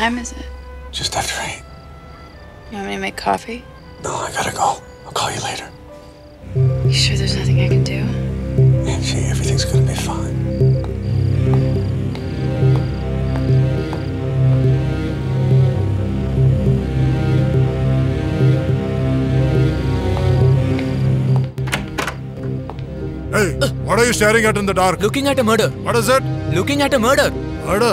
time is it? Just after 8. You want me to make coffee? No, I gotta go. I'll call you later. You sure there's nothing I can do? Angie, everything's gonna be fine. Hey, what are you staring at in the dark? Looking at a murder. What is it? Looking at a murder. Murder?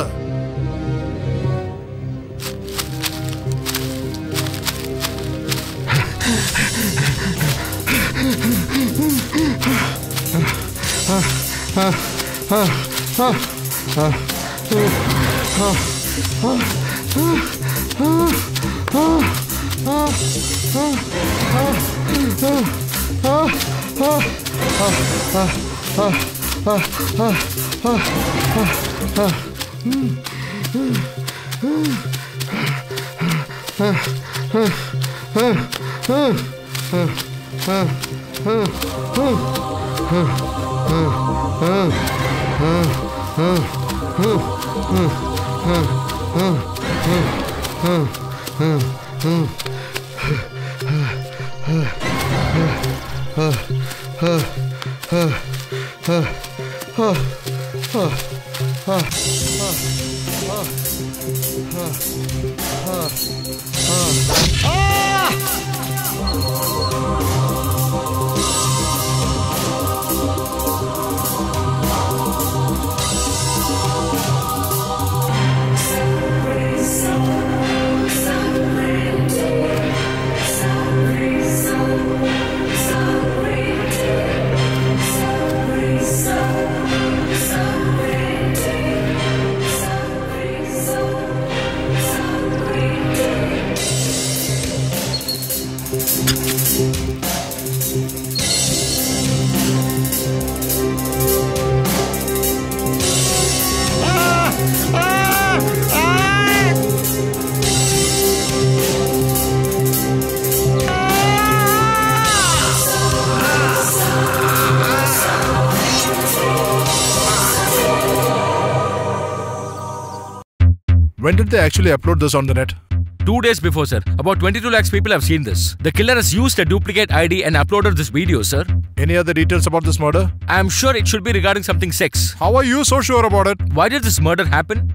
When did they actually upload this on the net? 2 days before, sir. About 22 lakhs people have seen this. The killer has used a duplicate ID and uploaded this video, sir. Any other details about this murder? I am sure it should be regarding something sex. How are you so sure about it? Why did this murder happen?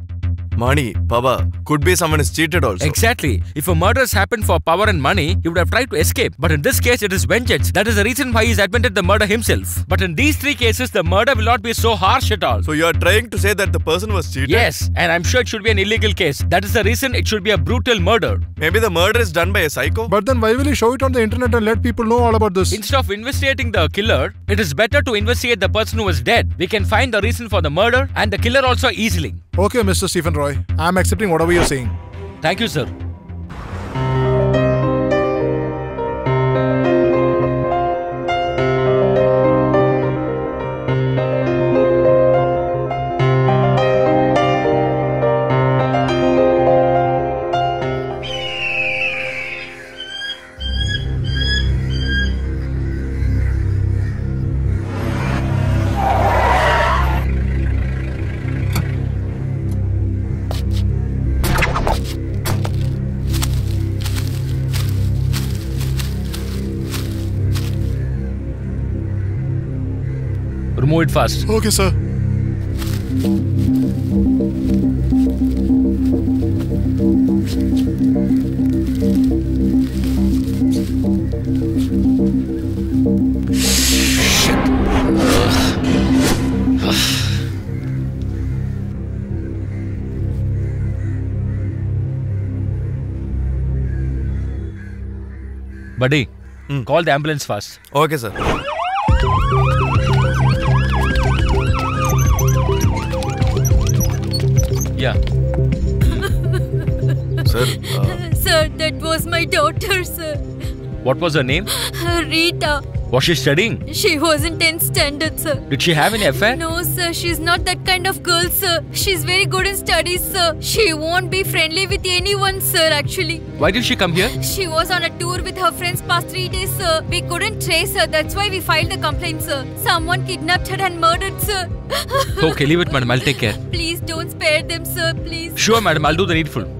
Money, power. Could be someone is cheated also. Exactly. If a murder has happened for power and money, he would have tried to escape. But in this case, it is vengeance. That is the reason why he has admitted the murder himself. But in these 3 cases, the murder will not be so harsh at all. So you are trying to say that the person was cheated? Yes, and I'm sure it should be an illegal case. That is the reason it should be a brutal murder. Maybe the murder is done by a psycho? But then why will he show it on the internet and let people know all about this? Instead of investigating the killer, it is better to investigate the person who was dead. We can find the reason for the murder and the killer also easily. Okay, Mr. Stephen Roy. I'm accepting whatever you're saying. Thank you, sir. Move it fast. Okay, sir. Buddy, call the ambulance fast. Okay, sir. Yeah. Sir? Sir, that was my daughter, sir. What was her name? Rita. Was she studying? She was in 10th standard, sir. Did she have any affair? No, sir. She's not that kind of girl, sir. She's very good in studies, sir. She won't be friendly with anyone, sir, actually. Why did she come here? She was on a tour with her friends past 3 days, sir. We couldn't trace her. That's why we filed the complaint, sir. Someone kidnapped her and murdered, sir. Okay, leave it, madam. I'll take care. Please don't spare them, sir. Please. Sure, madam. I'll do the needful.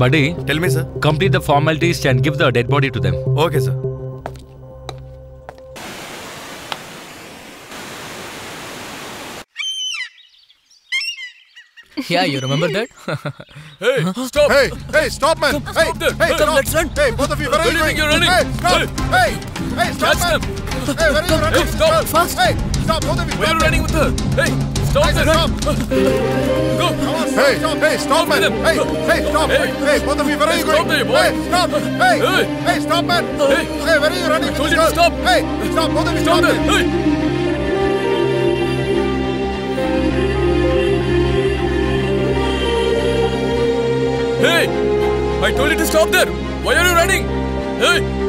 Buddy, tell me, sir. Complete the formalities and give the dead body to them. Okay, sir. Yeah, you remember that? Hey, huh? Stop! Hey, hey, stop, man! Stop, hey, stop, hey, stop! Let's run! Hey, both of you, where are you going? You're running. Hey, stop! Hey, hey, stop, man! Hey, where are you running? Hey, stop! Fast! Hey, stop, both of you! Where are you running with her? Hey, stop! Hey, stop! Go! Hey, hey, stop, man! Hey, hey, stop! Hey, both of you, where are you going? Hey, stop! Hey, hey, stop, man! Hey, where are you running? I told you to stop! Hey, stop, both of you, stop! Hey! Hey! I told you to stop there! Why are you running? Hey!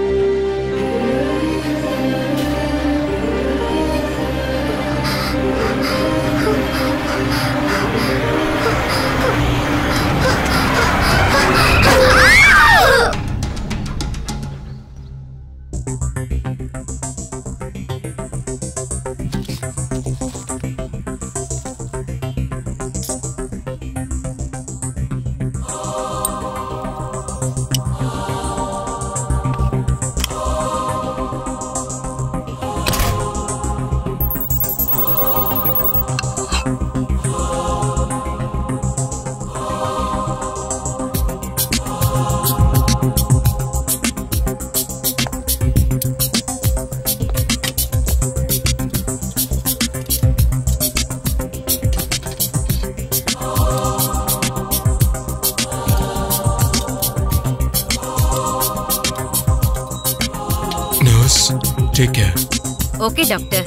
Okay, doctor.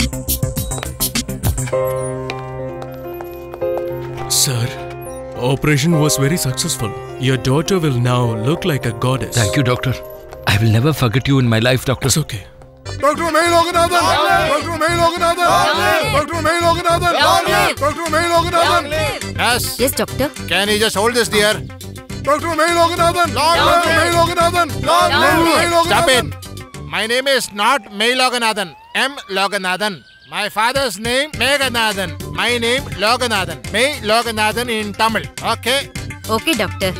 Sir, operation was very successful. Your daughter will now look like a goddess. Thank you, doctor. I will never forget you in my life, doctor. It's okay. Doctor, M. Loganathan. Doctor, M. Loganathan. Doctor, M. Loganathan. Doctor, M. Loganathan. Yes. Yes, doctor. Can you just hold this, dear? Doctor, M. Loganathan. Doctor, M. Loganathan. Doctor, M. Loganathan. Stop it. My name is not M. Loganathan. M. Loganathan. My father's name Meganathan. My name Loganathan. May Loganathan in Tamil. Okay. Okay, doctor.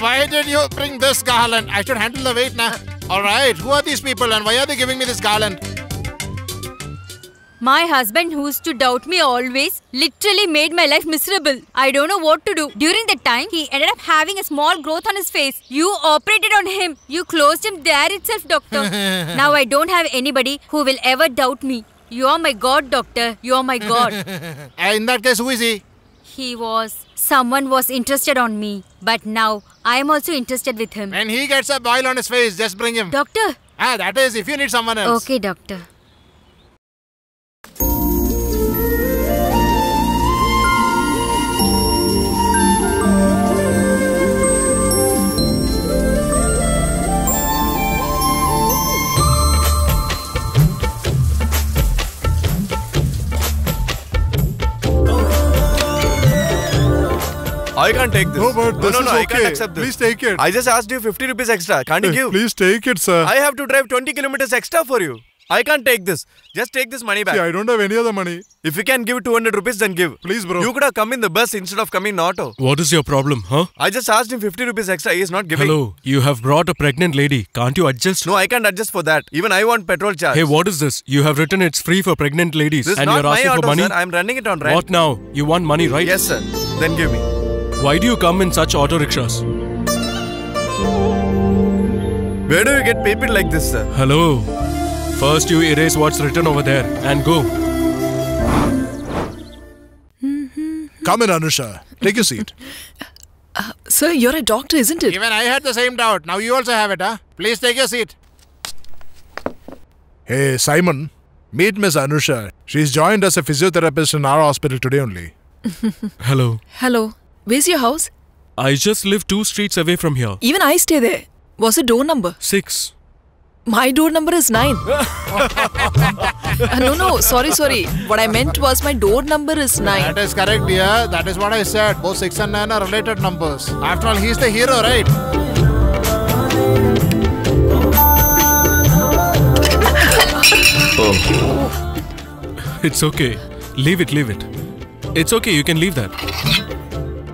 Why did you bring this garland? I should handle the weight, na. All right. Who are these people, and why are they giving me this garland? My husband, who used to doubt me always, literally made my life miserable. I don't know what to do. During that time, he ended up having a small growth on his face. You operated on him. You closed him there itself, doctor. Now I don't have anybody who will ever doubt me. You are my God, doctor. You are my God. In that case, who is he? He was... Someone was interested on me. But now, I am also interested with him. When he gets a boil on his face, just bring him. Doctor? Ah, that is if you need someone else. Okay, doctor. I can't take this. No, but this is okay. I can't accept this. Please take it. I just asked you 50 rupees extra. Can't you give? Please take it, sir. I have to drive 20 kilometers extra for you. I can't take this. Just take this money back. See, I don't have any other money. If you can give 200 rupees, then give. Please, bro. You could have come in the bus instead of coming in auto. What is your problem, huh? I just asked him 50 rupees extra. He is not giving. Hello, you have brought a pregnant lady. Can't you adjust? No, I can't adjust for that. Even I want petrol charge. Hey, what is this? You have written it's free for pregnant ladies. This and you're asking for money? Sir. I'm running it on rent. What now? You want money, right? Yes, sir. Then give me. Why do you come in such auto rickshaws? Where do you get paper like this, sir? Hello. First you erase what's written over there and go. Come in, Anusha. Take a seat. Sir, you're a doctor, isn't it? Even I had the same doubt. Now you also have it, huh? Please take your seat. Hey, Simon. Meet Miss Anusha. She's joined as a physiotherapist in our hospital today only. Hello. Hello. Where's your house? I just live 2 streets away from here. Even I stay there. What's the door number? 6. My door number is 9. No, sorry. What I meant was my door number is 9. That is correct, dear. That is what I said. Both 6 and 9 are related numbers. After all, he's the hero, right? Oh. It's okay. Leave it. It's okay, you can leave that.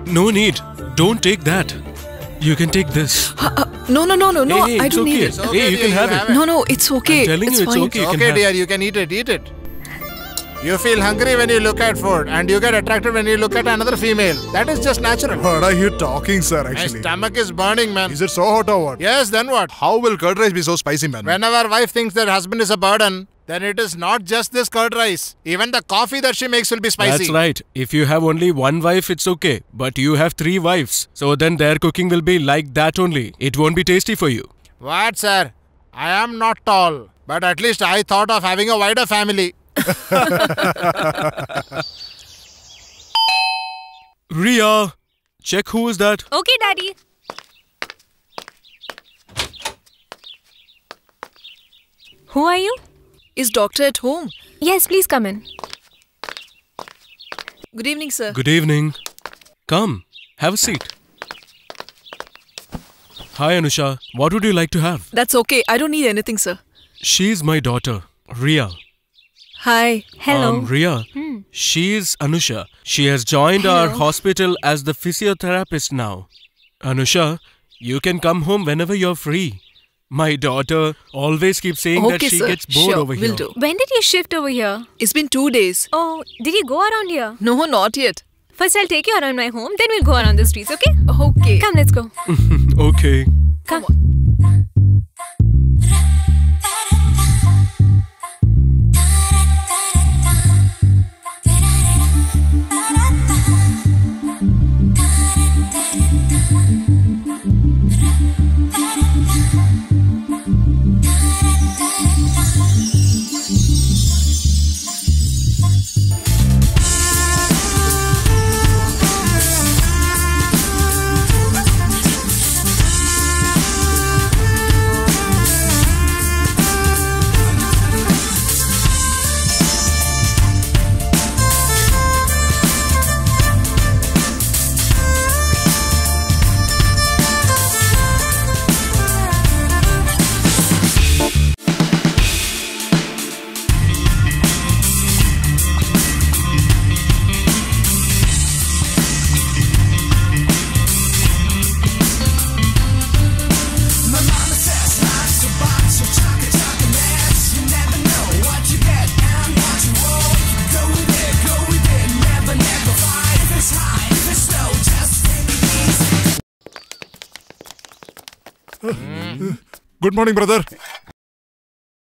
No need. Don't take that. You can take this. No. Hey, I don't need it. Hey, you can have it. No, it's okay. I'm telling you, it's okay. It's okay, dear. You can eat it. Eat it. You feel hungry when you look at food, and you get attracted when you look at another female. That is just natural. What are you talking, sir? Actually, my stomach is burning, man. Is it so hot or what? Yes. Then what? How will curd rice be so spicy, man? Whenever wife thinks that husband is a burden, then it is not just this curd rice. Even the coffee that she makes will be spicy. That's right. If you have only one wife, it's okay. But you have three wives, so then their cooking will be like that only. It won't be tasty for you. What, sir? I am not tall, but at least I thought of having a wider family. Riya, check who is that. Okay, Daddy. Who are you? Is doctor at home? Yes, please come in. Good evening, sir. Good evening. Come, have a seat. Hi, Anusha. What would you like to have? That's okay. I don't need anything, sir. She's my daughter, Riya. Hi. Hello. Riya. She is Anusha. She has joined our hospital as the physiotherapist now. Anusha, you can come home whenever you're free. My daughter always keeps saying that she gets bored over here. Do. When did you shift over here? It's been 2 days. Oh, did you go around here? No, not yet. First, I'll take you around my home. Then we'll go around the streets. Okay? Okay. Come, let's go. Okay. Come. Good morning, brother.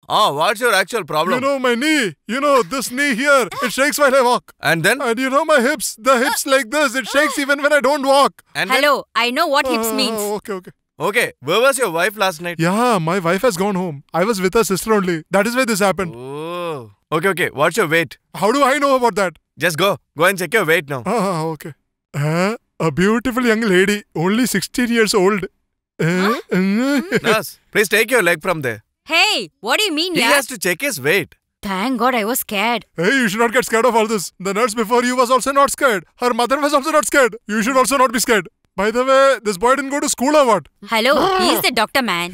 What's your actual problem? You know my knee. You know this knee here. It shakes while I walk. And then? And you know my hips. The hips like this. It shakes even when I don't walk. And hello, then? I know what hips means. Okay. Okay, where was your wife last night? Yeah, my wife has gone home. I was with her sister only. That is why this happened. Oh. Okay. What's your weight? How do I know about that? Just go. Go and check your weight now. Okay. A beautiful young lady. Only 16 years old. Nurse, please take your leg from there. Hey, what do you mean, He has to check his weight. Thank God I was scared. Hey, you should not get scared of all this. The nurse before you was also not scared. Her mother was also not scared. You should also not be scared. By the way, this boy didn't go to school or what? Hello, he's the doctor, man.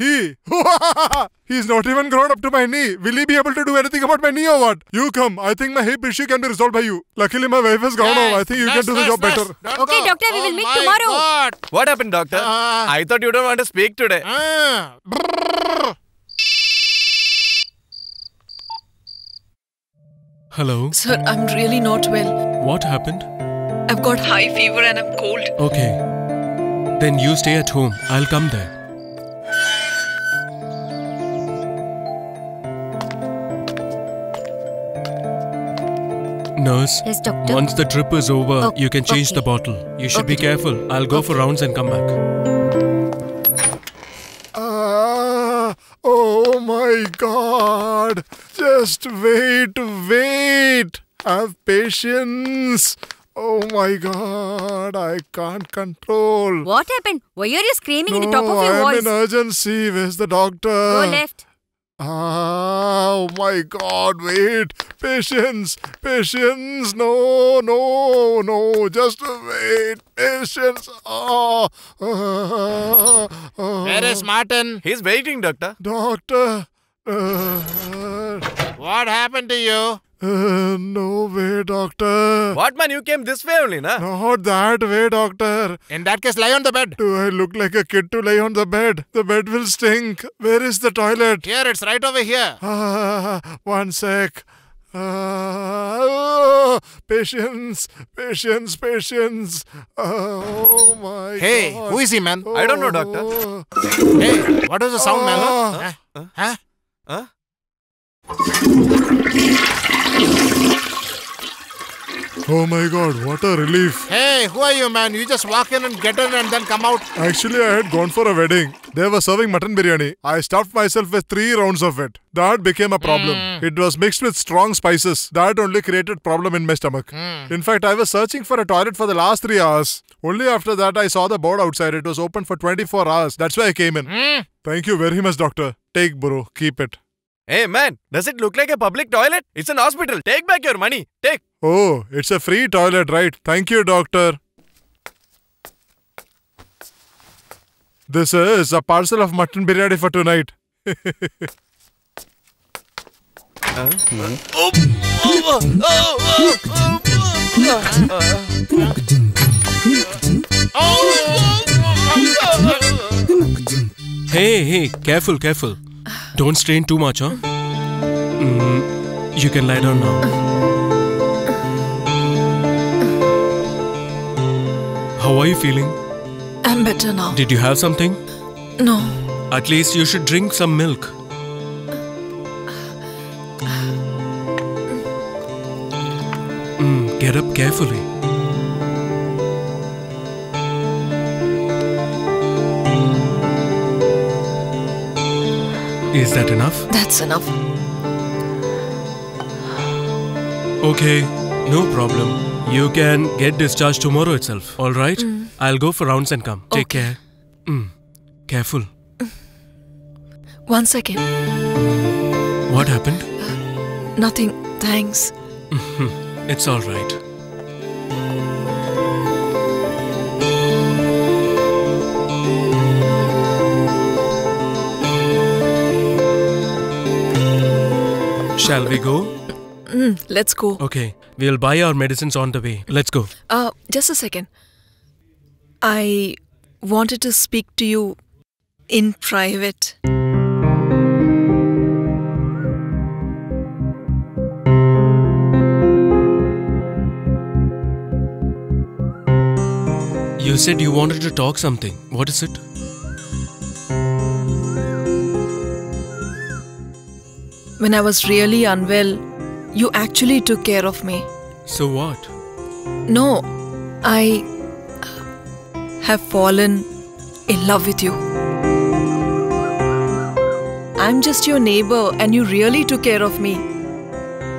He's not even grown up to my knee. Will he be able to do anything about my knee or what? You come. I think my hip issue can be resolved by you. Luckily, my wife has gone home. I think you can do the job better. Doctor. Okay, doctor, we will meet tomorrow. God. What happened, doctor? I thought you don't want to speak today. Hello? Sir, I'm really not well. What happened? I've got high fever and I'm cold. Okay. Then you stay at home. I'll come there. Nurse, yes, doctor. Once the trip is over, you can change the bottle. You should be careful. I'll go for rounds and come back. Oh my God! Just wait. Have patience. Oh my God, I can't control. What happened? Why are you screaming at the top of your voice? No, I am in urgency. Where's the doctor? Go left. Oh my God, wait. Patience. No. Just wait. Patience. Where is Martin? He's waiting, doctor. Doctor. What happened to you? No way, doctor. What, man? You came this way only, na? Not that way, doctor. In that case, lie on the bed. Do I look like a kid to lie on the bed? The bed will stink. Where is the toilet? Here, it's right over here. One sec. Patience. Oh my God. Who is he, man? I don't know, doctor. Hey, what was the sound, man? Oh my God, what a relief. Hey, who are you, man? You just walk in and get in and then come out. Actually, I had gone for a wedding. They were serving mutton biryani. I stuffed myself with 3 rounds of it. That became a problem. It was mixed with strong spices. That only created problem in my stomach. In fact, I was searching for a toilet for the last 3 hours. Only after that, I saw the board outside. It was open for 24 hours. That's why I came in. Thank you very much, doctor. Take, bro. Keep it. Hey, man. Does it look like a public toilet? It's an hospital. Take back your money. Take. Oh, it's a free toilet, right? Thank you, doctor. This is a parcel of mutton biryani for tonight. Hey, careful. Don't strain too much, huh? You can lie down now. How are you feeling? I'm better now. Did you have something? No. At least you should drink some milk. Get up carefully. Is that enough? That's enough. Okay, no problem. You can get discharged tomorrow itself, all right? I'll go for rounds and come. Okay. Take care. Careful. One second. What happened? Nothing, thanks. It's all right. Shall we go? Let's go. Okay. We'll buy our medicines on the way. Let's go. Just a second. I wanted to speak to you in private. You said you wanted to talk something. What is it? When I was really unwell, you actually took care of me. So what? No, I have fallen in love with you. I'm just your neighbor and you really took care of me.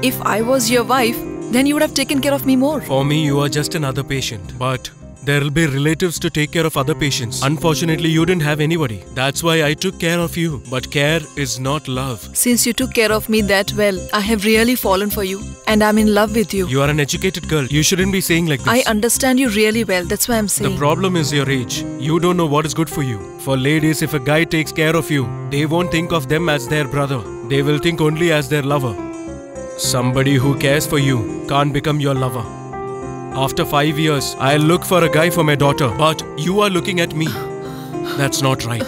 If I was your wife, then you would have taken care of me more. For me, you are just another patient. But there will be relatives to take care of other patients. Unfortunately, you didn't have anybody. That's why I took care of you. But care is not love. Since you took care of me that well, I have really fallen for you. And I'm in love with you. You are an educated girl. You shouldn't be saying like this. I understand you really well. That's why I'm saying. The problem is your age. You don't know what is good for you. For ladies, if a guy takes care of you, they won't think of them as their brother. They will think only as their lover. Somebody who cares for you can't become your lover. After 5 years, I'll look for a guy for my daughter. But you are looking at me. That's not right.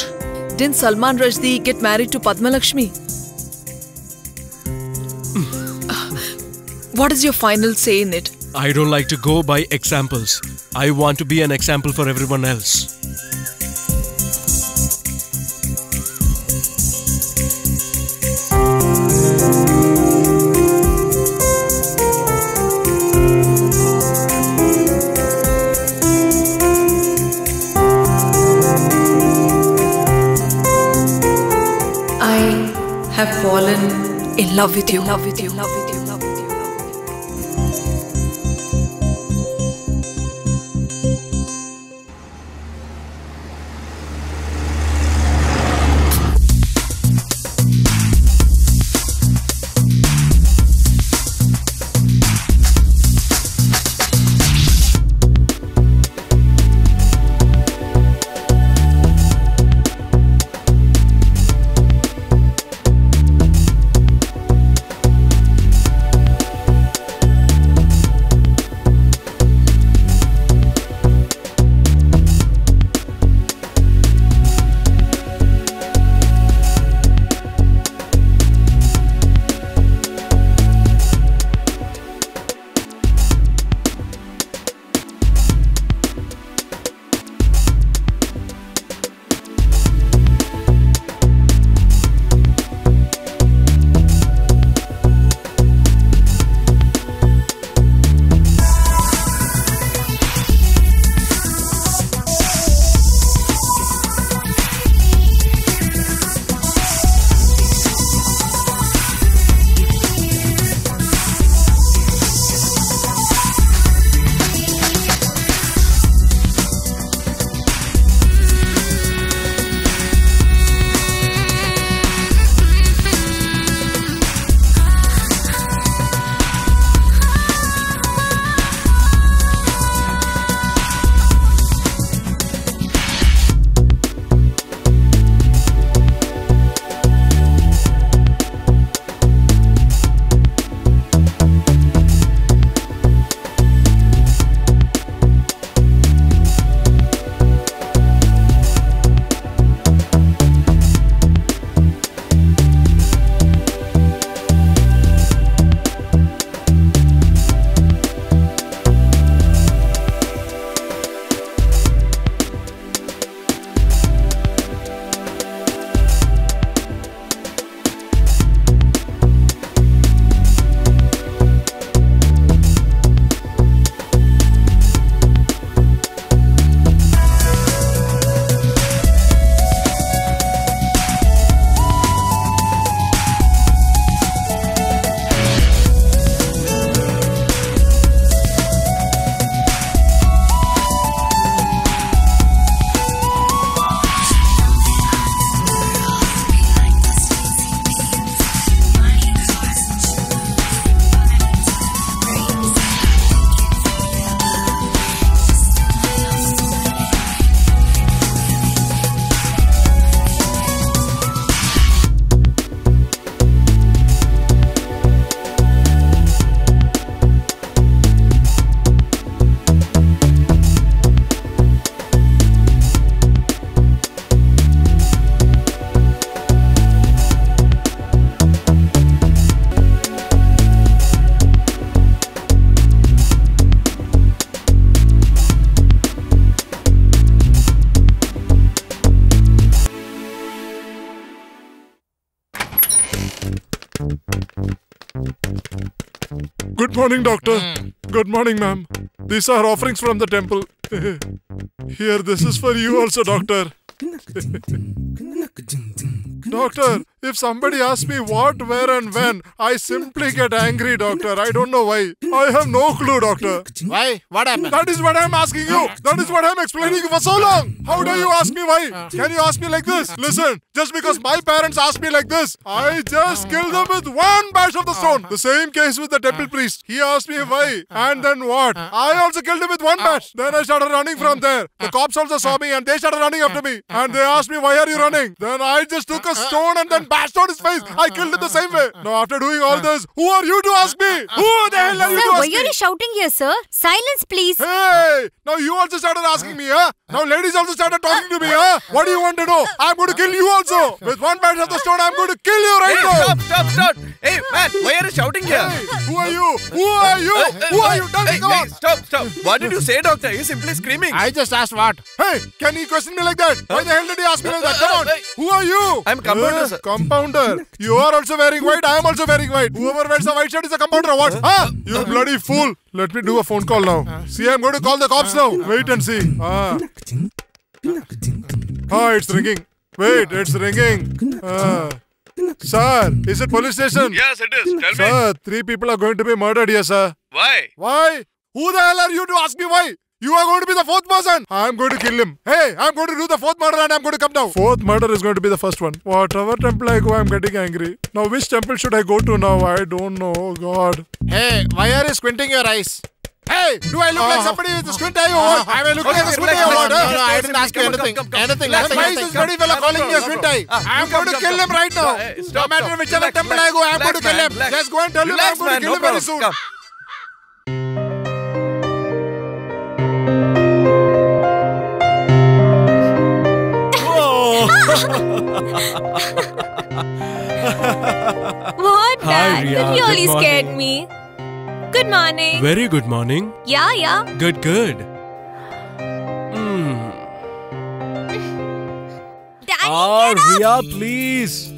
Didn't Salman Rushdie get married to Padma Lakshmi? What is your final say in it? I don't like to go by examples. I want to be an example for everyone else. In love with you. In love with you. In love with you. In love with you. Good morning, doctor. Good morning, ma'am. These are offerings from the temple. Here, this is for you also, doctor. Doctor, if somebody asks me what, where and when, I simply get angry, doctor. I don't know why. I have no clue, doctor. Why? What happened? That is what I am asking you. That is what I am explaining you for so long. How dare you ask me why? Can you ask me like this? Listen, just because my parents asked me like this, I just killed them with one bash of the stone. The same case with the temple priest. He asked me why and then what. I also killed him with one bash. Then I started running from there. The cops also saw me and they started running after me. And they asked me, why are you running? Then I just took a stone and then bashed on his face. I killed him the same way. Now after doing all this, who are you to ask me? Who the hell are you to ask me? Why are you shouting here, sir? Silence, please. Hey! Now you also started asking me, huh? Now ladies also started talking to me, huh? What do you want to know? I'm going to kill you also. With one bash of the stone, I'm going to kill you right now. Hey, stop. Hey, man, why are you shouting here? Hey, who are you? Who are you? Tell me, come on. Stop. What did you say, doctor? You're simply screaming. I just asked what? Hey, can you question me like that? Why the hell did you ask me like that? Come on. Who are you? I'm compounder, sir. Compounder? You are also wearing white. I am also wearing white. Whoever wears a white shirt is a compounder. What? Huh? You bloody fool. Let me do a phone call now. See, I'm going to call the cops now. Wait and see. It's ringing. Wait, it's ringing. Sir, is it police station? Yes, it is. Tell me. Sir, 3 people are going to be murdered here, sir. Why? Why? Who the hell are you to ask me why? You are going to be the 4th person. I am going to kill him. Hey, I am going to do the 4th murder and I am going to come down. 4th murder is going to be the first one. Whatever temple I go, I am getting angry. Now which temple should I go to now? I don't know. Oh God. Hey, why are you squinting your eyes? Hey, do I look like somebody with a squint eye or what? Am I looking like a squint eye or what? No, I didn't ask you anything. Why is this bloody fella calling me a squint eye? I am going to kill him right now. No matter whichever temple I go, I am going to kill him. Just go and tell him I am going to kill him very soon. What, Dad? You really scared me. Good morning. Very good morning. Yeah. Good. Dad, get up. Riya, please.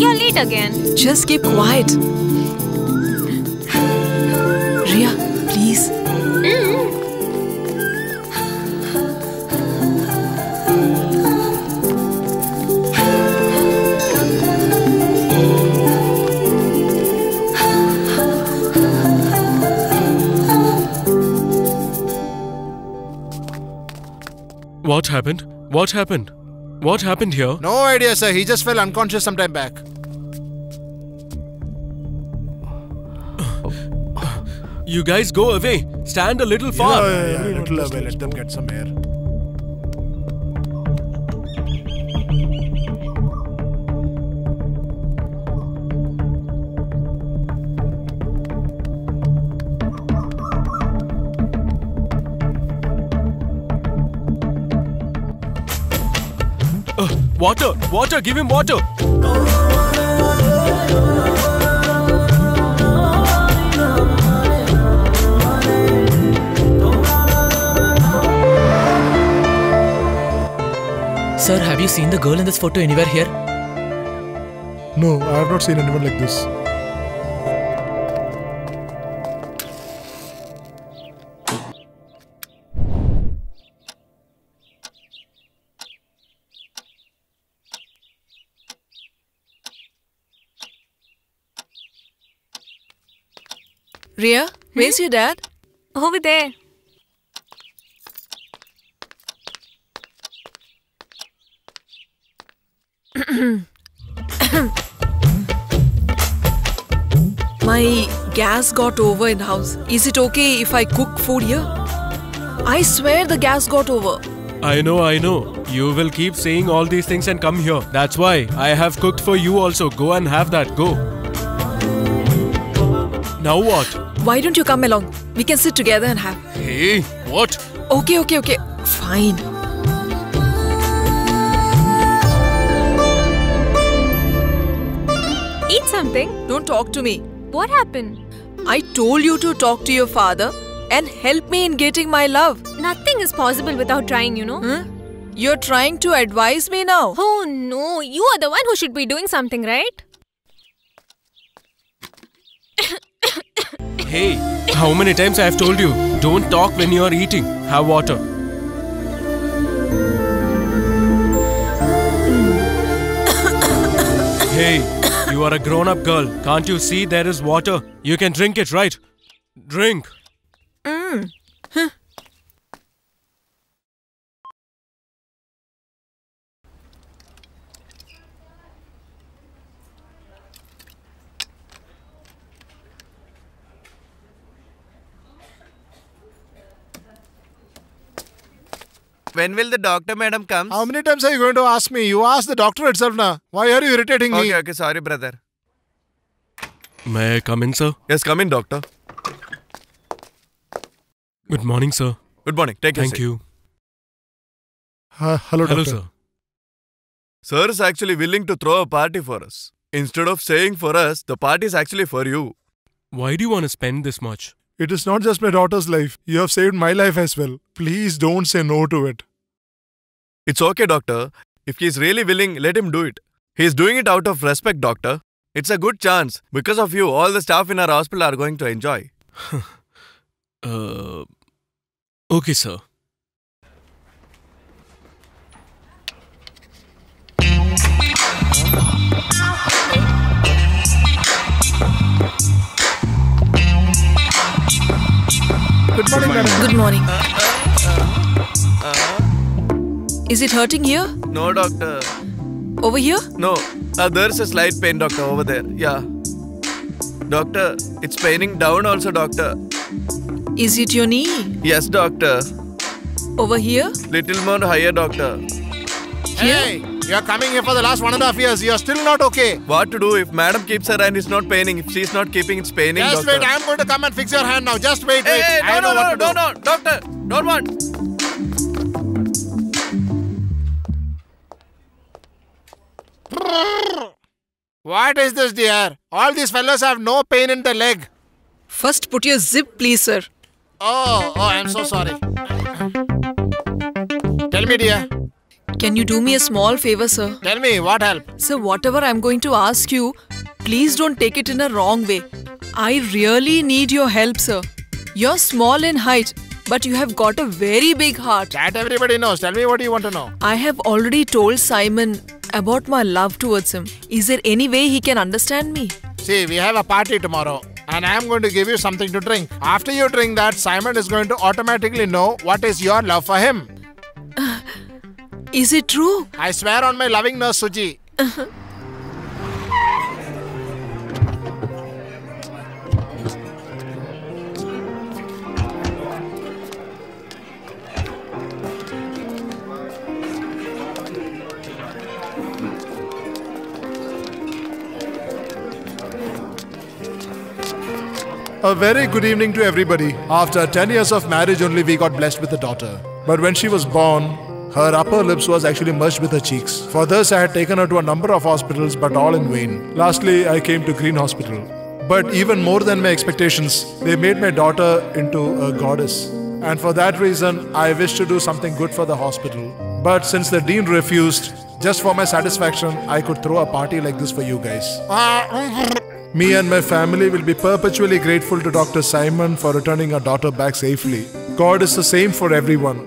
You're late again. Just keep quiet. Riya, please. What happened? What happened here? No idea, sir. He just fell unconscious some time back. You guys go away. Stand a little far. Yeah, a little away. Let them get some air. Water, give him water. Sir, have you seen the girl in this photo anywhere here? No, I have not seen anyone like this. Riya, where's your dad? Over there. My gas got over in house. Is it okay if I cook food here? I swear the gas got over. I know. You will keep saying all these things and come here. That's why I have cooked for you also. Go and have that. Go. Now what? Why don't you come along? We can sit together and have... Hey, what? Okay. Fine. Eat something. Don't talk to me. What happened? I told you to talk to your father and help me in getting my love. Nothing is possible without trying, you know. You're trying to advise me now. Oh no, you are the one who should be doing something, right? Hey, how many times I have told you, don't talk when you are eating. Have water. Hey, you are a grown-up girl. Can't you see there is water? You can drink it, right? Drink. Huh. When will the doctor madam come? How many times are you going to ask me? You asked the doctor itself now. Why are you irritating me? Okay, sorry brother. May I come in, sir? Yes, come in, doctor. Good morning, sir. Good morning. Take care. Thank you. Hello, doctor. Hello, sir. Sir is actually willing to throw a party for us. Instead of saying for us, the party is actually for you. Why do you want to spend this much? It is not just my daughter's life. You have saved my life as well. Please don't say no to it. It's okay, doctor. If he is really willing, let him do it. He is doing it out of respect, doctor. It's a good chance. Because of you, all the staff in our hospital are going to enjoy. Okay, sir. Good morning, madam. Good morning. Is it hurting here? No, doctor. Over here? No. There's a slight pain, doctor, over there. Yeah. Doctor, it's paining down also, doctor. Is it your knee? Yes, doctor. Over here? Little more higher, doctor. Here? Hey, you're coming here for the last 1.5 years. You're still not okay. What to do if madam keeps her hand, it's not paining. If she's not keeping, it's paining, doctor. Just wait, I'm going to come and fix your hand now. Just wait, wait. Hey, I know what to do. No, doctor. Don't want. What is this, dear? All these fellows have no pain in the leg. First, put your zip, please, sir. Oh, I'm so sorry. Tell me, dear. Can you do me a small favor, sir? Tell me, what help? Sir, whatever I'm going to ask you, please don't take it in a wrong way. I really need your help, sir. You're small in height, but you have got a very big heart. That everybody knows. Tell me what you want to know. I have already told Simon about my love towards him. Is there any way he can understand me? See, we have a party tomorrow and I am going to give you something to drink. After you drink that, Simon is going to automatically know what is your love for him. Is it true? I swear on my loving nurse, Suji. A very good evening to everybody. After 10 years of marriage only, we got blessed with a daughter. But when she was born, her upper lips was actually merged with her cheeks. For this, I had taken her to a number of hospitals, but all in vain. Lastly, I came to Green Hospital. But even more than my expectations, they made my daughter into a goddess. And for that reason, I wished to do something good for the hospital. But since the dean refused, just for my satisfaction, I could throw a party like this for you guys. Me and my family will be perpetually grateful to Dr. Simon for returning our daughter back safely. God is the same for everyone.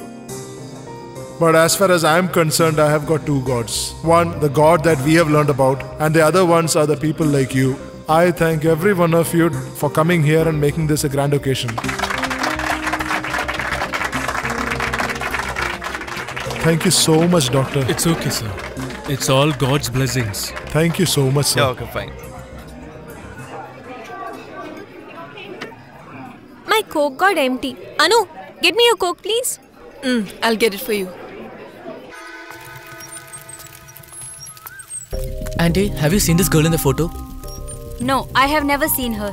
But as far as I am concerned, I have got two gods. One, the God that we have learned about, and the other ones are the people like you. I thank every one of you for coming here and making this a grand occasion. Thank you so much, doctor. It's okay, sir. It's all God's blessings. Thank you so much, sir. Yeah, okay, fine. My Coke got empty. Anu, get me your Coke, please. I'll get it for you. Auntie, have you seen this girl in the photo? No, I have never seen her.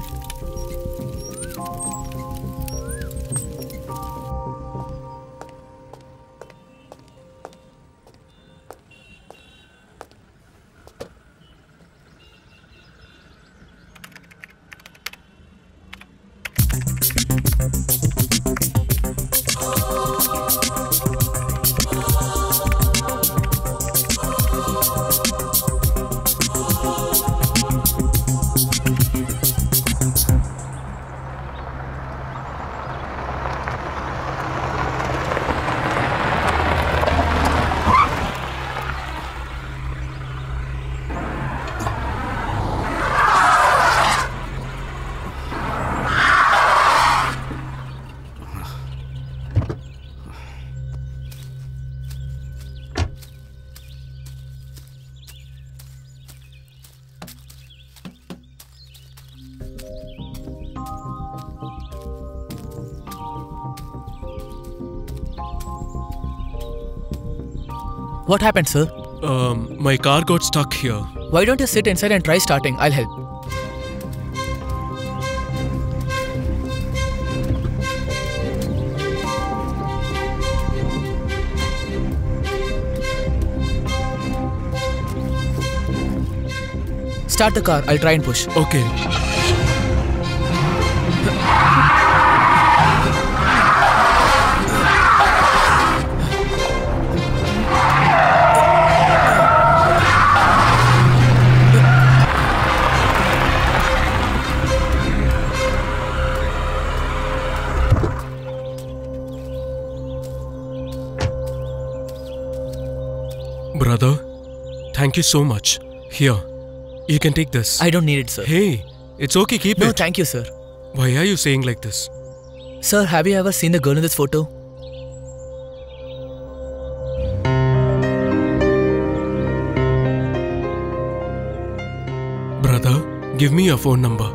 What happened, sir? My car got stuck here. Why don't you sit inside and try starting? I'll help. Start the car. I'll try and push. Okay. Brother, thank you so much. Here, you can take this. I don't need it, sir. Hey, it's okay, keep it. No, thank you, sir. Why are you saying like this? Sir, have you ever seen the girl in this photo? Brother, give me your phone number.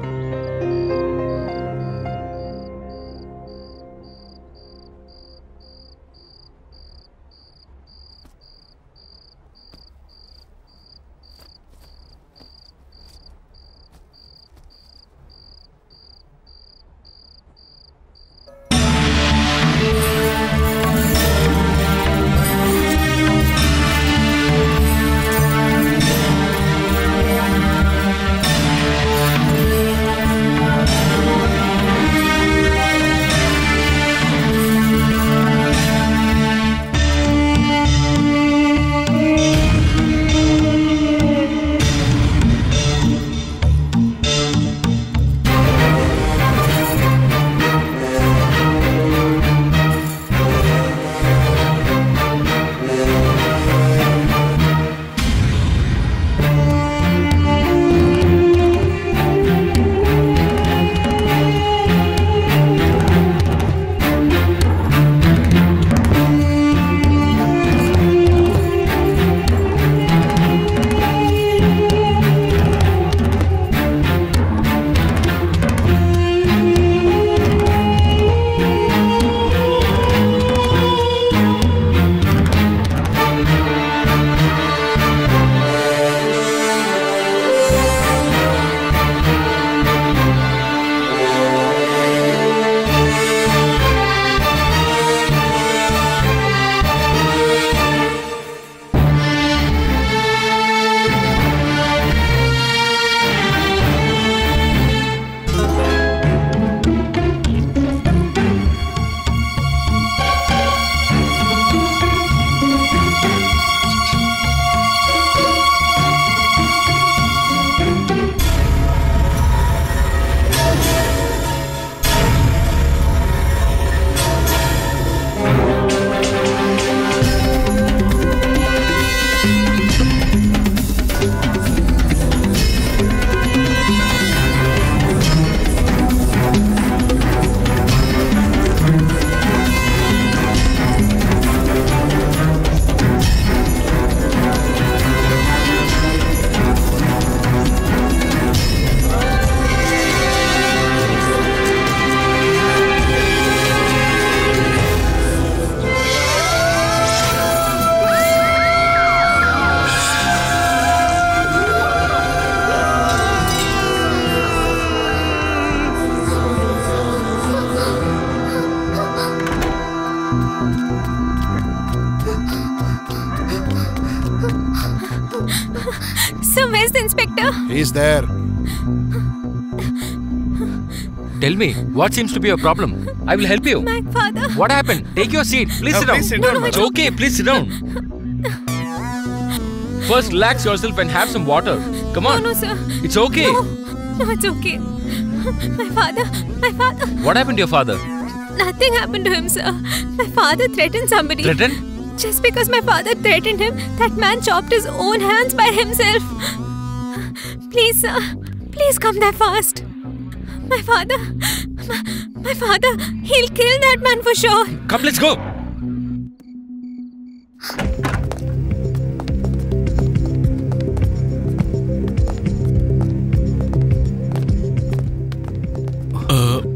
There. Tell me, what seems to be your problem? I will help you. My father. What happened? Take your seat. Please sit down. Please sit down. It's okay. Please sit down. First, relax yourself and have some water. Come on. No, sir. It's okay. No, it's okay. My father. My father. What happened to your father? Nothing happened to him, sir. My father threatened somebody. Threatened? Just because my father threatened him, that man chopped his own hands by himself. Please, sir. Please come there fast. My father. My father. He'll kill that man for sure. Come, let's go.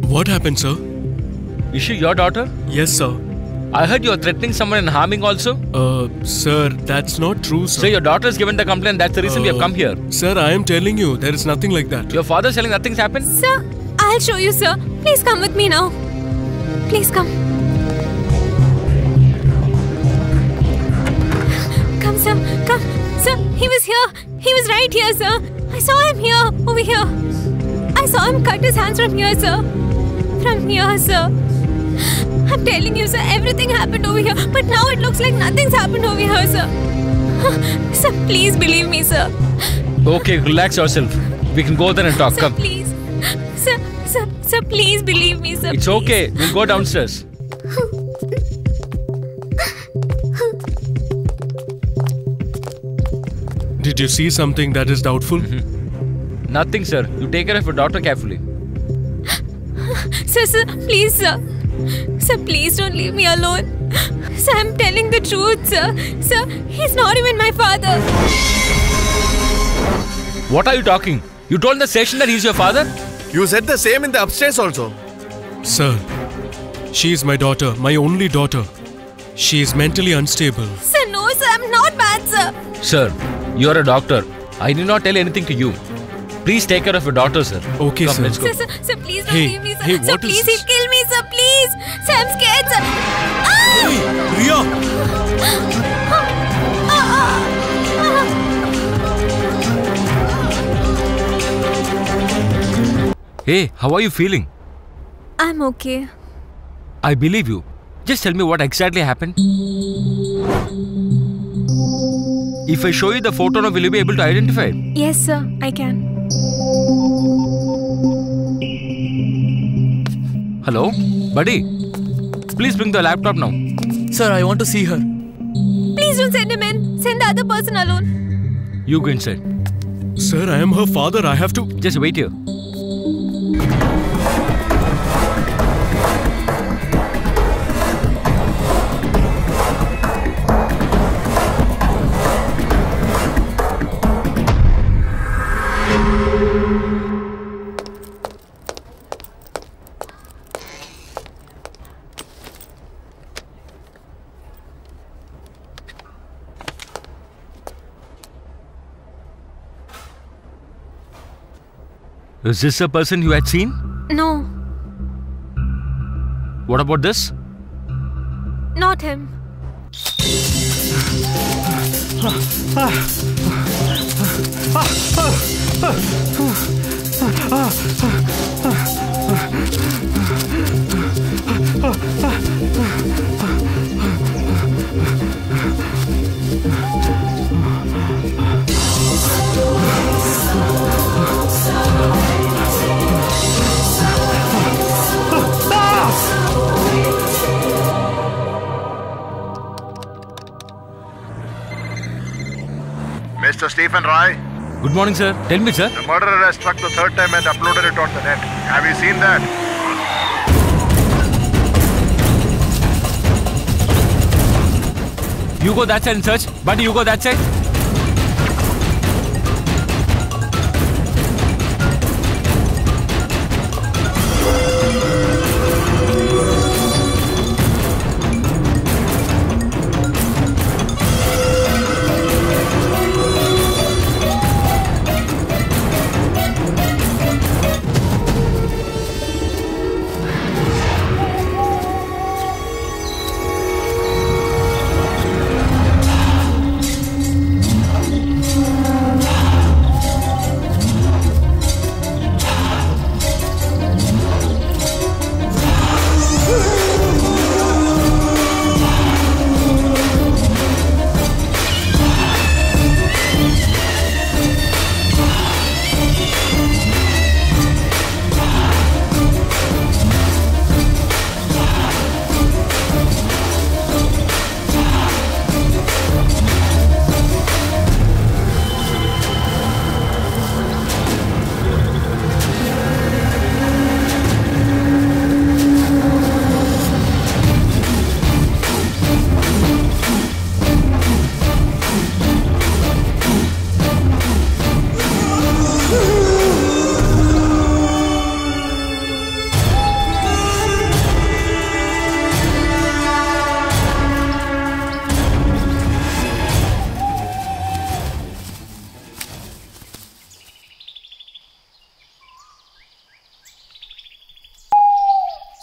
What happened, sir? Is she your daughter? Yes, sir. I heard you are threatening someone and harming also. Sir, that's not true, sir. Sir, your daughter has given the complaint. That's the reason we have come here. Sir, I am telling you, there is nothing like that. Your father's telling nothing's happened. Sir, I'll show you, sir. Please come with me now. Please come. Come, sir. Come, sir. He was here. He was right here, sir. I saw him here, over here. I saw him cut his hands from here, sir. From here, sir. I'm telling you, sir, everything happened over here, but now it looks like nothing's happened over here, sir. Sir, please believe me, sir. Okay, relax yourself. We can go there and talk. Sir, come. Please, sir, sir, please believe me, sir. It's please. Okay. We'll go downstairs. Did you see something that is doubtful? Mm-hmm. Nothing, sir. You take care of your daughter carefully. Sir, please, sir. Sir, please don't leave me alone. Sir, I'm telling the truth, sir. Sir, he's not even my father. What are you talking? You told in the station that he's your father? You said the same in the upstairs also. Sir, she is my daughter, my only daughter. She is mentally unstable. Sir, no, sir, I'm not bad, sir. Sir, you are a doctor. I need not tell anything to you. Please take care of your daughter, sir. Okay, come, sir. Let's go. Sir, sir, please don't leave me, sir. Hey, sir, please, he'll kill me, sir. Please. Sir, I'm scared, sir. Ah! Hey, Riya! Hey, how are you feeling? I'm okay. I believe you. Just tell me what exactly happened. If I show you the photo, will you be able to identify it? Yes, sir. I can. Hello? Buddy, please bring the laptop now. Sir, I want to see her. Please don't send him in. Send the other person alone. You go inside. Sir, I am her father. I have to... Just wait here. Is this a person you had seen? No. What about this? Not him. Mr. Stephen Roy. Good morning, sir. Tell me, sir. The murderer has struck the third time and uploaded it on the net. Have you seen that? You go that side and search. Buddy, you go that side.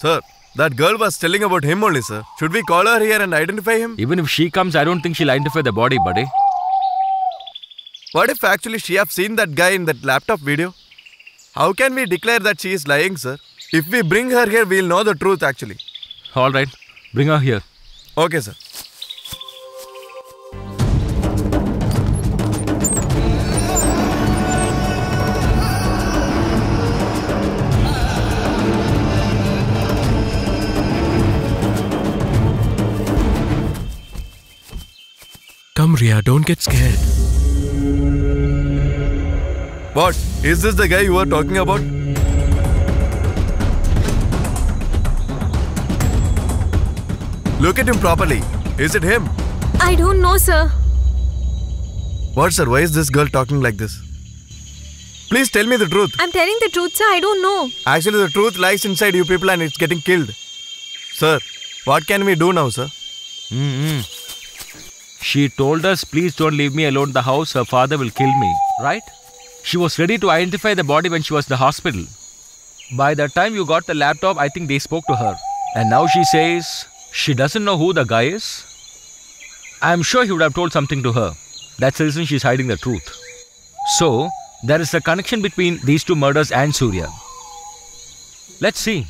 Sir, that girl was telling about him only, sir. Should we call her here and identify him? Even if she comes, I don't think she'll identify the body, buddy. What if actually she have seen that guy in that laptop video? How can we declare that she is lying, sir? If we bring her here, we'll know the truth actually. All right, bring her here. Okay, sir. Come, Riya, don't get scared. What? Is this the guy you are talking about? Look at him properly. Is it him? I don't know, sir. What, sir? Why is this girl talking like this? Please tell me the truth. I'm telling the truth, sir. I don't know. Actually, the truth lies inside you people and it's getting killed. Sir, what can we do now, sir? She told us, please don't leave me alone in the house, her father will kill me, right? She was ready to identify the body when she was in the hospital. By the time you got the laptop, I think they spoke to her. And now she says she doesn't know who the guy is. I'm sure he would have told something to her. That's the reason she's hiding the truth. So, there is a connection between these two murders and Surya. Let's see.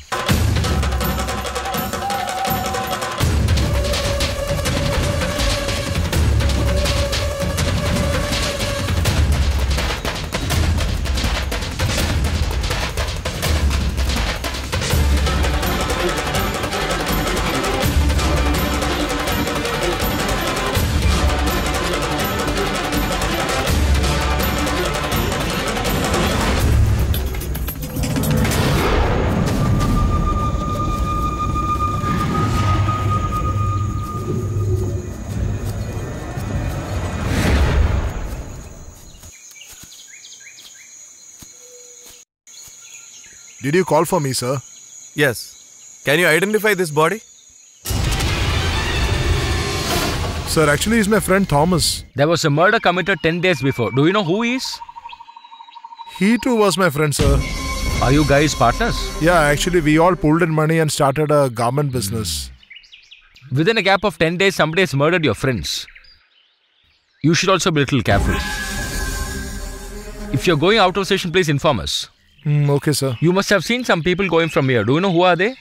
Did you call for me, sir? Yes. Can you identify this body? Sir, actually he's my friend Thomas. There was a murder committed 10 days before. Do you know who he is? He too was my friend, sir. Are you guys partners? Yeah, actually we all pulled in money and started a garment business. Within a gap of 10 days, somebody has murdered your friends. You should also be a little careful. If you're going out of station, please inform us. Okay, sir. You must have seen some people going from here. Do you know who are they?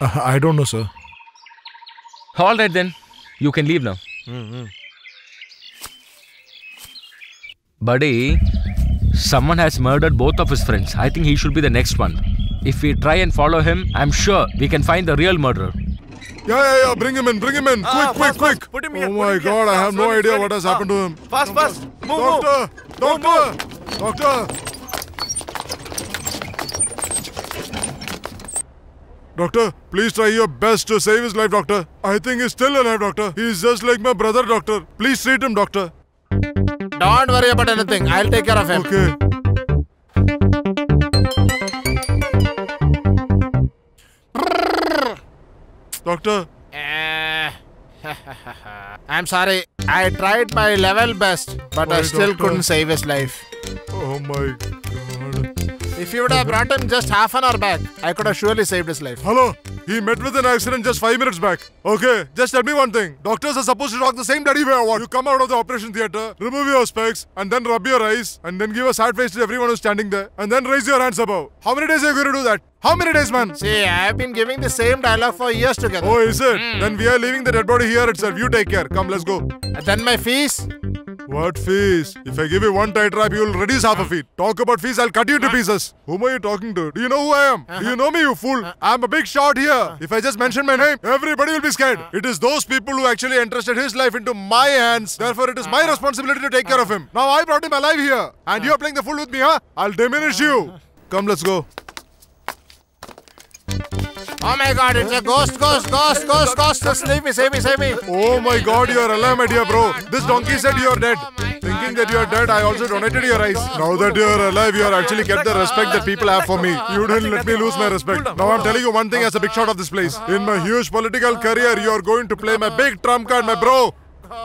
I don't know, sir. All right then. You can leave now. Buddy, someone has murdered both of his friends. I think he should be the next one. If we try and follow him, I'm sure we can find the real murderer. Yeah. Bring him in. Quick. Put him here. Oh my God, I have no idea what has happened to him. Fast. Move. Doctor! Doctor, please try your best to save his life, Doctor. I think he's still alive, Doctor. He's just like my brother, Doctor. Please treat him, Doctor. Don't worry about anything. I'll take care of him. Okay. Doctor. I'm sorry. I tried my level best, but I still couldn't save his life. Oh my God. If you would have brought him just half an hour back, I could have surely saved his life. Hello? He met with an accident just 5 minutes back. Okay, just tell me one thing. Doctors are supposed to talk the same dirty way or what? You come out of the operation theatre, remove your specs, and then rub your eyes, and then give a sad face to everyone who's standing there, and then raise your hands above. How many days are you going to do that? How many days, man? See, I've been giving the same dialogue for years together. Oh, is it? Then we are leaving the dead body here itself. You take care. Come, let's go. And then my fees? What fees? If I give you one tight wrap, you'll reduce half a feet. Talk about fees, I'll cut you to pieces. Whom are you talking to? Do you know who I am? Do you know me, you fool? I'm a big shot here. If I just mention my name, everybody will be scared. It is those people who actually entrusted his life into my hands. Therefore, it is my responsibility to take care of him. Now, I brought him alive here. And you are playing the fool with me, huh? I'll diminish you. Come, let's go. Oh my God, it's a ghost. Save me. Oh my God, you are alive, my dear bro. This donkey said you are dead. Thinking that you are dead, I also donated your eyes. Now that you are alive, you have actually kept the respect that people have for me. You didn't let me lose my respect. Now I'm telling you one thing as a big shot of this place. In my huge political career, you are going to play my big trump card, my bro.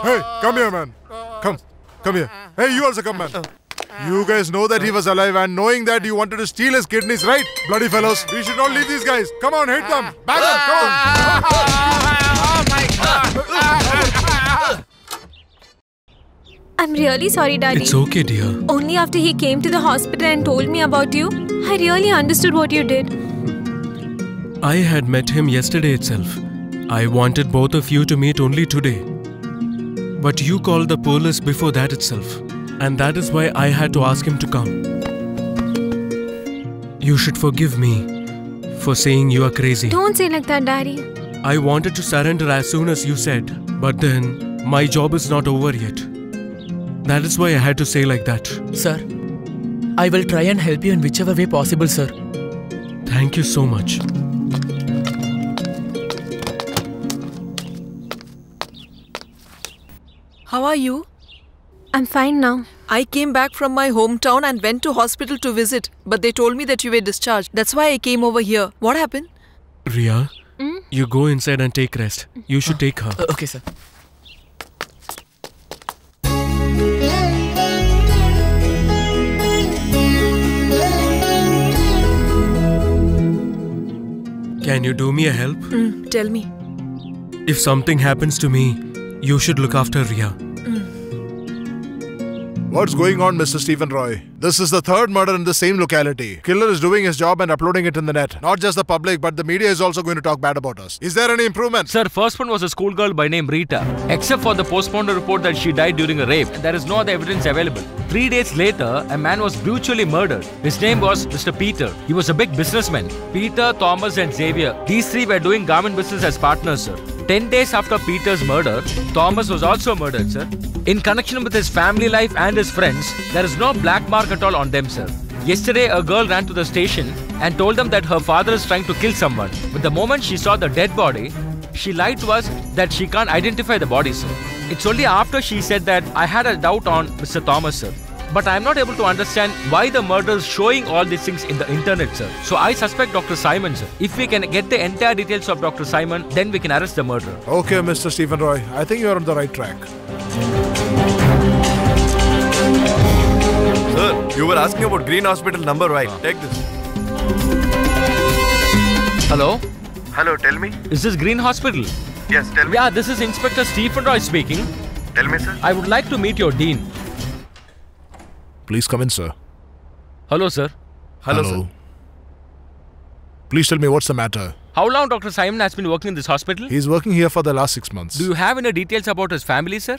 Hey, come here, man. Come here. Hey, you also come, man. You guys know that he was alive, and knowing that, you wanted to steal his kidneys, right? Bloody fellows! We should not leave these guys. Come on, hit them! Back up! Come on! Oh my God! I'm really sorry, Daddy. It's okay, dear. Only after he came to the hospital and told me about you, I really understood what you did. I had met him yesterday itself. I wanted both of you to meet only today, but you called the police before that itself. And that is why I had to ask him to come. You should forgive me for saying you are crazy. Don't say like that, Daddy. I wanted to surrender as soon as you said, but then my job is not over yet. That is why I had to say like that. Sir, I will try and help you in whichever way possible, sir. Thank you so much. How are you? I'm fine now. I came back from my hometown and went to hospital to visit, but they told me that you were discharged. That's why I came over here. What happened? Riya, you go inside and take rest. You should take her. Okay, sir. Can you do me a help? Tell me. If something happens to me, you should look after Riya. What's going on, Mr. Stephen Roy? This is the third murder in the same locality. Killer is doing his job and uploading it in the net. Not just the public, but the media is also going to talk bad about us. Is there any improvement? Sir, first one was a schoolgirl by name Rita. Except for the postmortem report that she died during a rape, there is no other evidence available. 3 days later, a man was brutally murdered. His name was Mr. Peter. He was a big businessman. Peter, Thomas and Xavier. These three were doing garment business as partners, sir. 10 days after Peter's murder, Thomas was also murdered, sir. In connection with his family life and his friends, there is no black mark at all on them, sir. Yesterday, a girl ran to the station and told them that her father is trying to kill someone. But the moment she saw the dead body, she lied to us that she can't identify the body, sir. It's only after she said that I had a doubt on Mr. Thomas, sir. But I'm not able to understand why the murderer is showing all these things in the internet, sir. So I suspect Dr. Simon, sir. If we can get the entire details of Dr. Simon, then we can arrest the murderer. Okay, Mr. Stephen Roy. I think you're on the right track. Sir, you were asking about Green Hospital number, right? Take this. Hello? Hello, tell me. Is this Green Hospital? Yes, tell me. Yeah, this is Inspector Stephen Roy speaking. Tell me, sir. I would like to meet your dean. Please come in, sir. Hello, sir. Hello, sir. Please tell me what's the matter. How long Dr. Simon has been working in this hospital? He's working here for the last 6 months. Do you have any details about his family, sir?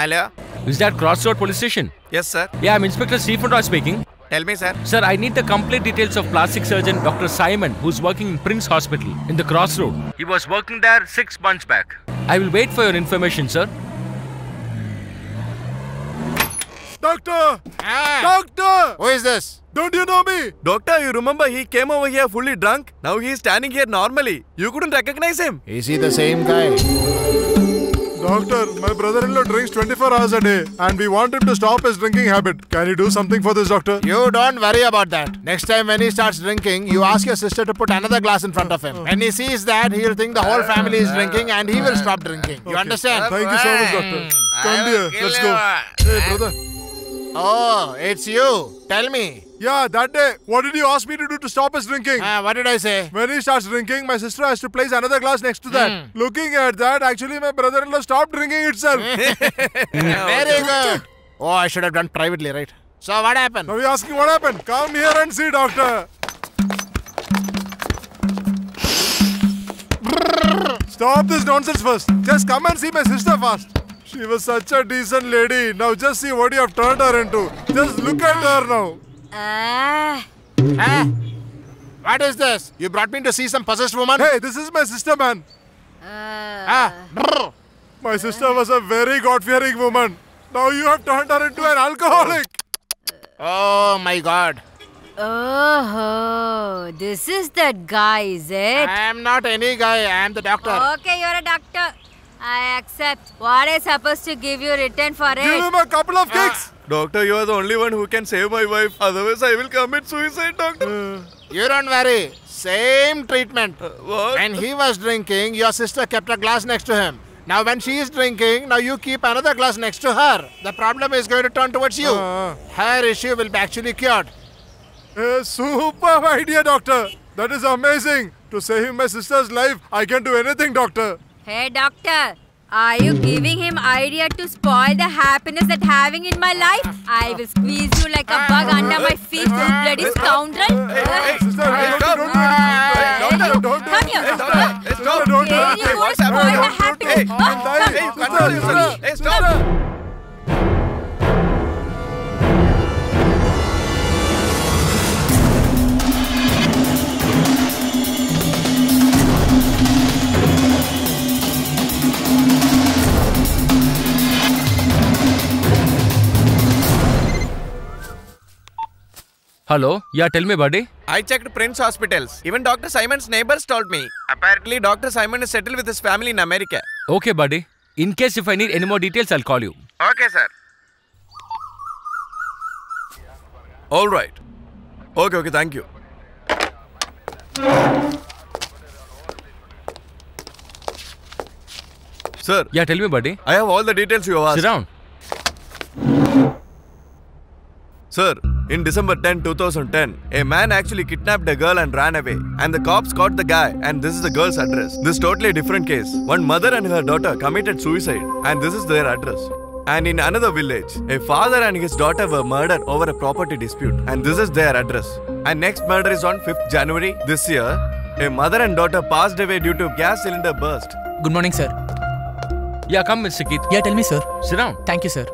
Hello? Is that Cross Road Police Station? Yes, sir. Yeah, I'm Inspector Stephen Roy speaking. Tell me, sir. Sir, I need the complete details of plastic surgeon Dr. Simon, who's working in Prince Hospital in the Cross Road. He was working there 6 months back. I will wait for your information, sir. Doctor! Doctor! Who is this? Don't you know me? Doctor, you remember he came over here fully drunk? Now he is standing here normally. You couldn't recognize him. Is he the same guy? Doctor, my brother-in-law drinks 24 hours a day and we want him to stop his drinking habit. Can you do something for this, doctor? You don't worry about that. Next time when he starts drinking, you ask your sister to put another glass in front of him. When he sees that, he'll think the whole family is drinking and he will stop drinking. Okay. You understand? Thank you so much, doctor. Come here. Let's go. Hey, brother. Oh, it's you. Tell me. Yeah, that day, what did you ask me to do to stop his drinking? What did I say? When he starts drinking, my sister has to place another glass next to that. Looking at that, actually my brother-in-law stopped drinking itself. Very good. Oh, I should have done privately, right? So what happened? Now you're asking what happened? Come here and see, doctor. Stop this nonsense first. Just come and see my sister first. She was such a decent lady. Now just see what you have turned her into. Just look at her now. What is this? You brought me to see some possessed woman? Hey, this is my sister, man. My sister was a very God-fearing woman. Now you have turned her into an alcoholic. Oh my God. Oh, this is that guy, is it? I am not any guy. I am the doctor. Okay, you are a doctor. I accept. What I supposed to give you written for it? Give him a couple of kicks. Doctor, you are the only one who can save my wife. Otherwise, I will commit suicide, doctor. You don't worry. Same treatment. What? When he was drinking, your sister kept a glass next to him. Now when she is drinking, now you keep another glass next to her. The problem is going to turn towards you. Her issue will be actually cured. A superb idea, doctor. That is amazing. To save my sister's life, I can do anything, doctor. Hey, doctor, are you giving him idea to spoil the happiness that having in my life? I will squeeze you like a bug under my feet, you bloody scoundrel. Hey, sister, don't do it. Come here. Hey, stop. You want to spoil the happiness. Come. Hey, stop. Hello? Yeah, tell me, buddy. I checked Prince Hospitals. Even Dr. Simon's neighbors told me. Apparently, Dr. Simon is settled with his family in America. Okay, buddy. In case if I need any more details, I'll call you. Okay, sir. All right. Okay, thank you. Sir. Yeah, tell me, buddy. I have all the details you asked. Sit down. Sir, in December 10, 2010, a man actually kidnapped a girl and ran away. And the cops caught the guy, and this is the girl's address. This is totally different case. One mother and her daughter committed suicide, and this is their address. And in another village, a father and his daughter were murdered over a property dispute, and this is their address. And next murder is on 5th January this year. A mother and daughter passed away due to gas cylinder burst. Good morning, sir. Yeah, come, Mr. Keith. Yeah, tell me, sir. Sit down. Thank you, sir.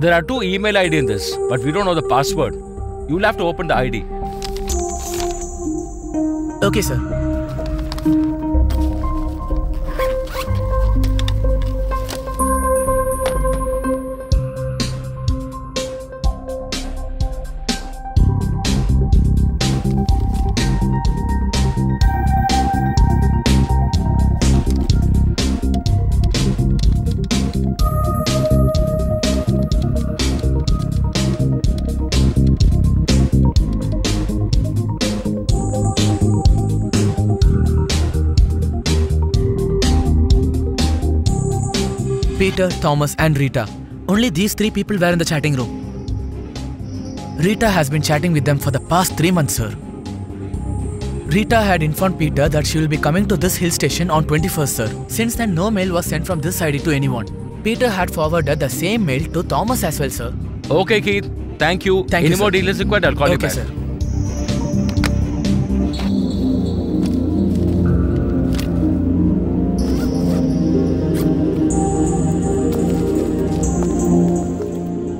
There are two email ID in this, but we don't know the password. You will have to open the ID. Okay, sir. Peter, Thomas and Rita. Only these three people were in the chatting room. Rita has been chatting with them for the past 3 months, sir. Rita had informed Peter that she will be coming to this hill station on 21st, sir. Since then, no mail was sent from this ID to anyone. Peter had forwarded the same mail to Thomas as well, sir. Okay, Keith. Thank you. Any more details required, I'll call you back. Okay, sir.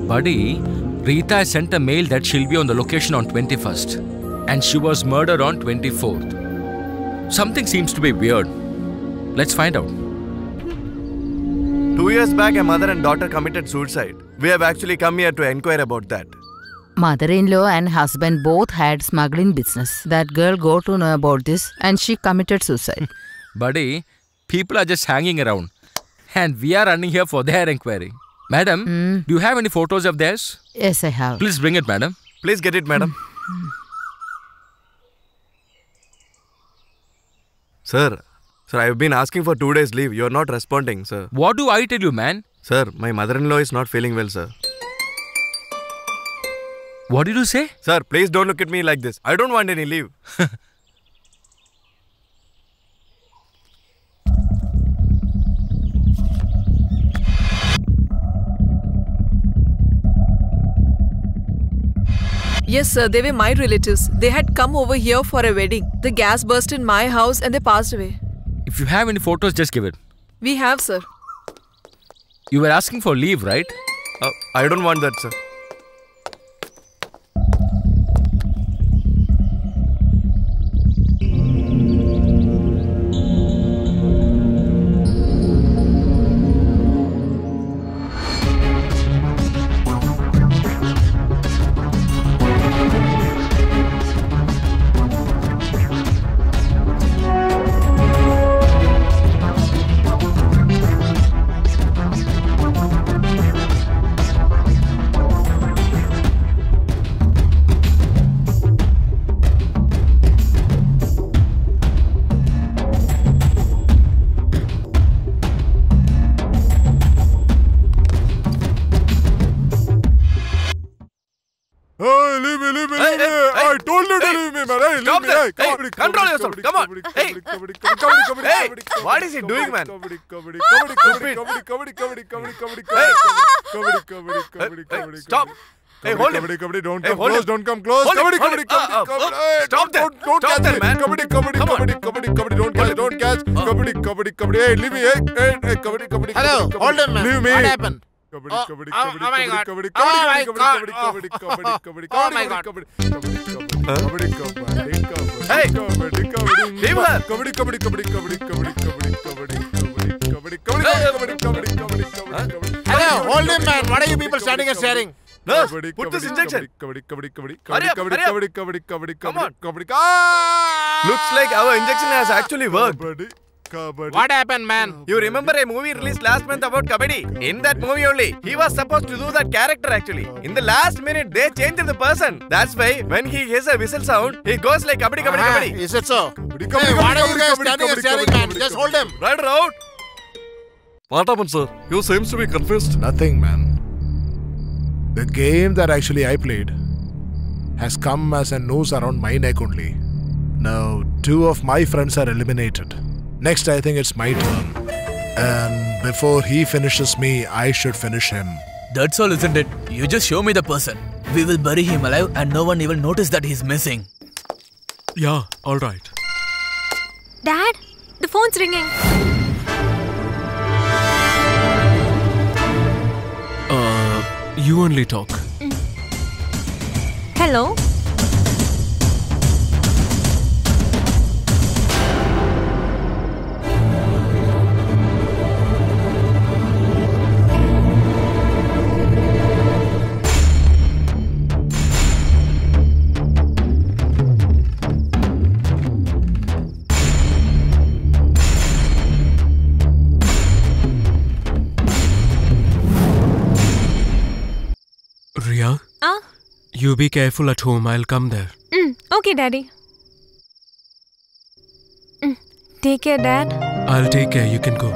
Buddy, Rita sent a mail that she'll be on the location on 21st and she was murdered on 24th. Something seems to be weird. Let's find out. 2 years back, a mother and daughter committed suicide. We have actually come here to inquire about that. Mother-in-law and husband both had smuggling business. That girl got to know about this and she committed suicide. Buddy, people are just hanging around and we are running here for their inquiry. Madam, do you have any photos of theirs? Yes, I have. Please bring it, madam. Please get it, madam. Sir, I have been asking for 2 days leave. You are not responding, sir. What do I tell you, man? Sir, my mother-in-law is not feeling well, sir. What did you say? Sir, please don't look at me like this. I don't want any leave. Yes, sir. They were my relatives. They had come over here for a wedding. The gas burst in my house and they passed away. If you have any photos, just give it. We have, sir. You were asking for leave, right? I don't want that, sir. Hey, hold on, leave me. What happened? Hello, hold him, man. What are you people standing and staring? Nurse, put this injection. Come on. Looks like our injection has actually worked. Kabaddi. What happened, man? Kabaddi. You remember a movie released last month about kabaddi? In that movie only, he was supposed to do that character actually. In the last minute, they changed the person. That's why when he hears a whistle sound, he goes like kabaddi, kabaddi, kabaddi. Is it so? Hey, what are you guys standing, man? Just hold him. Right out. What happened, sir? You seems to be confused. Nothing, man. The game that actually I played has come as a noose around my neck only. Now, two of my friends are eliminated. Next, I think it's my turn. And before he finishes me, I should finish him. That's all, isn't it? You just show me the person. We will bury him alive and no one even notice that he's missing. Yeah, alright. Dad, the phone's ringing. You only talk. Hello? Riya? You be careful at home. I'll come there. Okay, Daddy. Take care, Dad. I'll take care. You can go.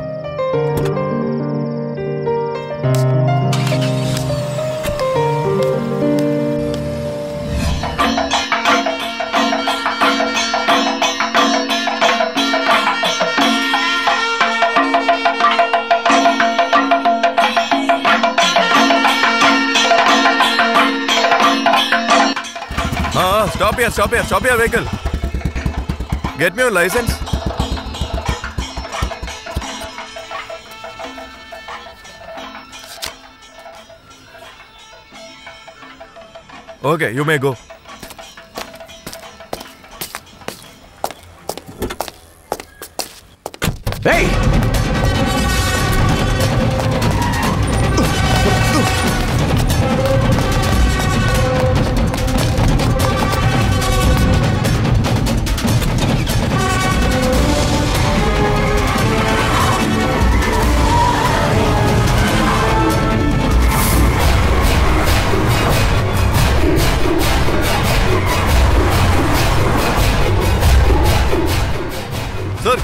Stop your vehicle. Get me your license. Okay, you may go. Hey!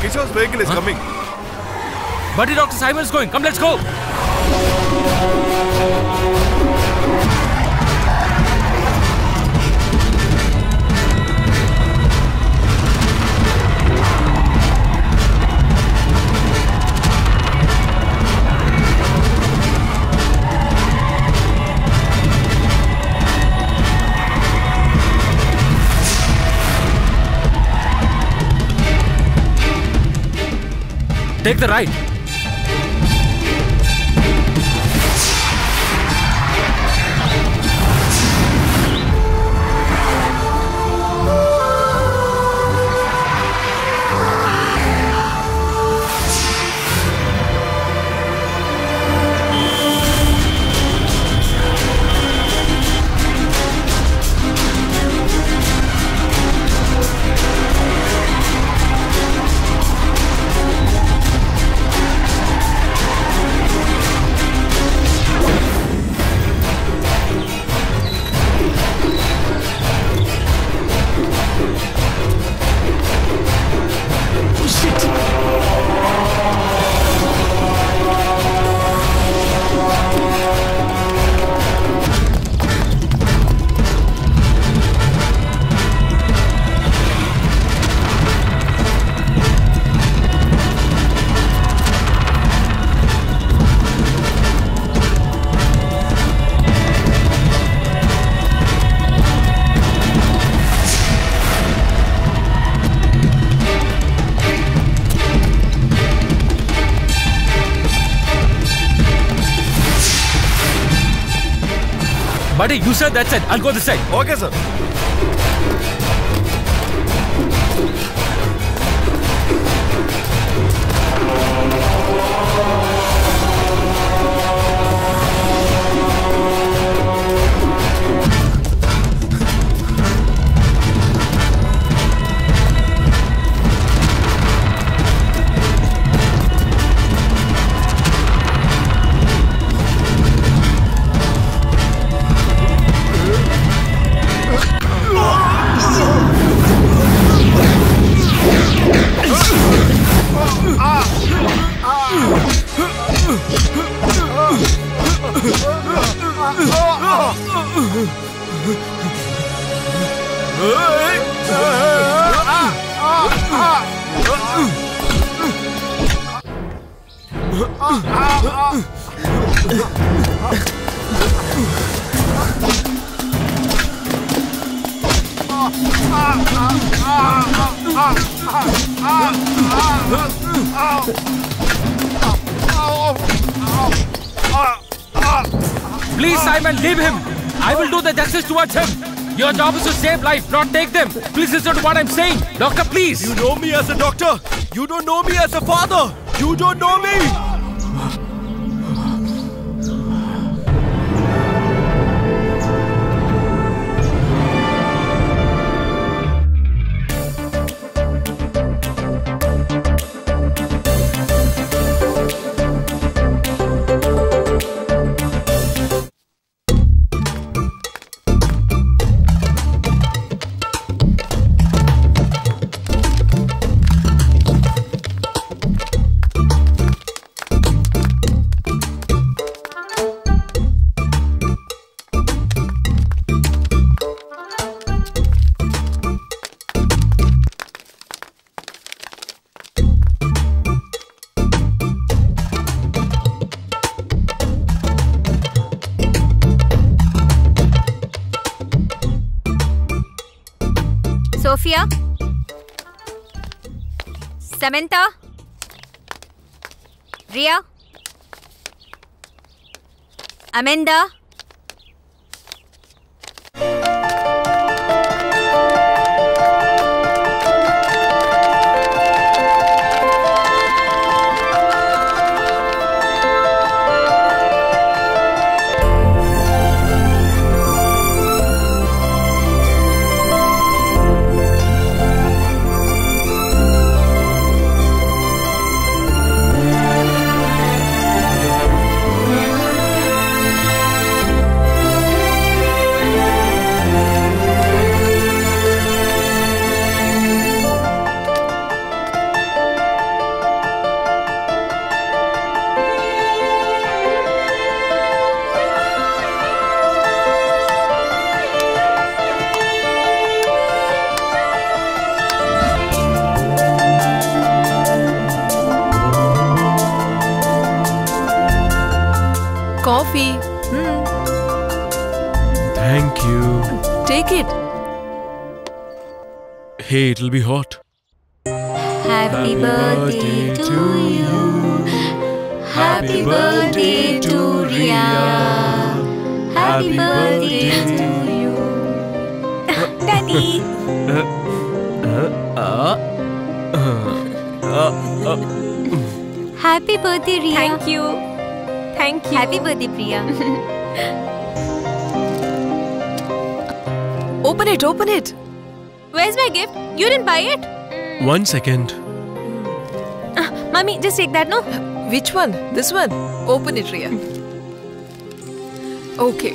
Kishore's vehicle is coming. Buddy, Dr. Simon is going. Come, let's go. Take the right. Buddy, you said that side. I'll go this side. Okay, sir. Please, Simon, leave him. I will do the justice towards him. Your job is to save life, not take them. Please listen to what I'm saying. Doctor, please. You know me as a doctor. You don't know me as a father. You don't know me. Samantha, Riya, Amanda. Thank you. Take it. Hey, it'll be hot. Happy birthday to you. Happy birthday to Riya. Happy birthday to you. Daddy. Happy birthday, Riya. Thank you. Thank you. Happy birthday, Priya. Open it, open it. Where's my gift? You didn't buy it? 1 second. Mummy, just take that, no? Which one? This one? Open it, Riya. Okay.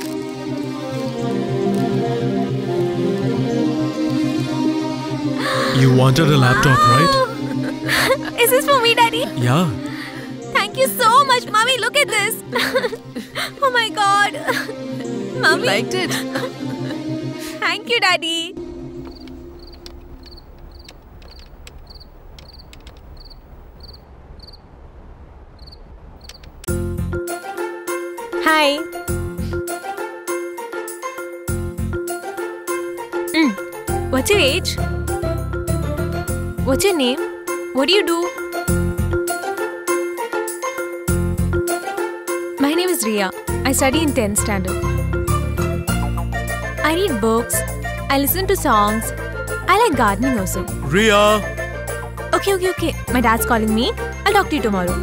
You wanted a laptop, right? Is this for me, Daddy? Yeah. Thank you so much, Mommy. Look at this. Oh my God, Mommy. You liked it. Thank you, Daddy. Hi. What's your age? What's your name? What do you do? My name is Riya. I study in 10th standard. I read books. I listen to songs. I like gardening also. Riya. Okay. My dad's calling me. I'll talk to you tomorrow.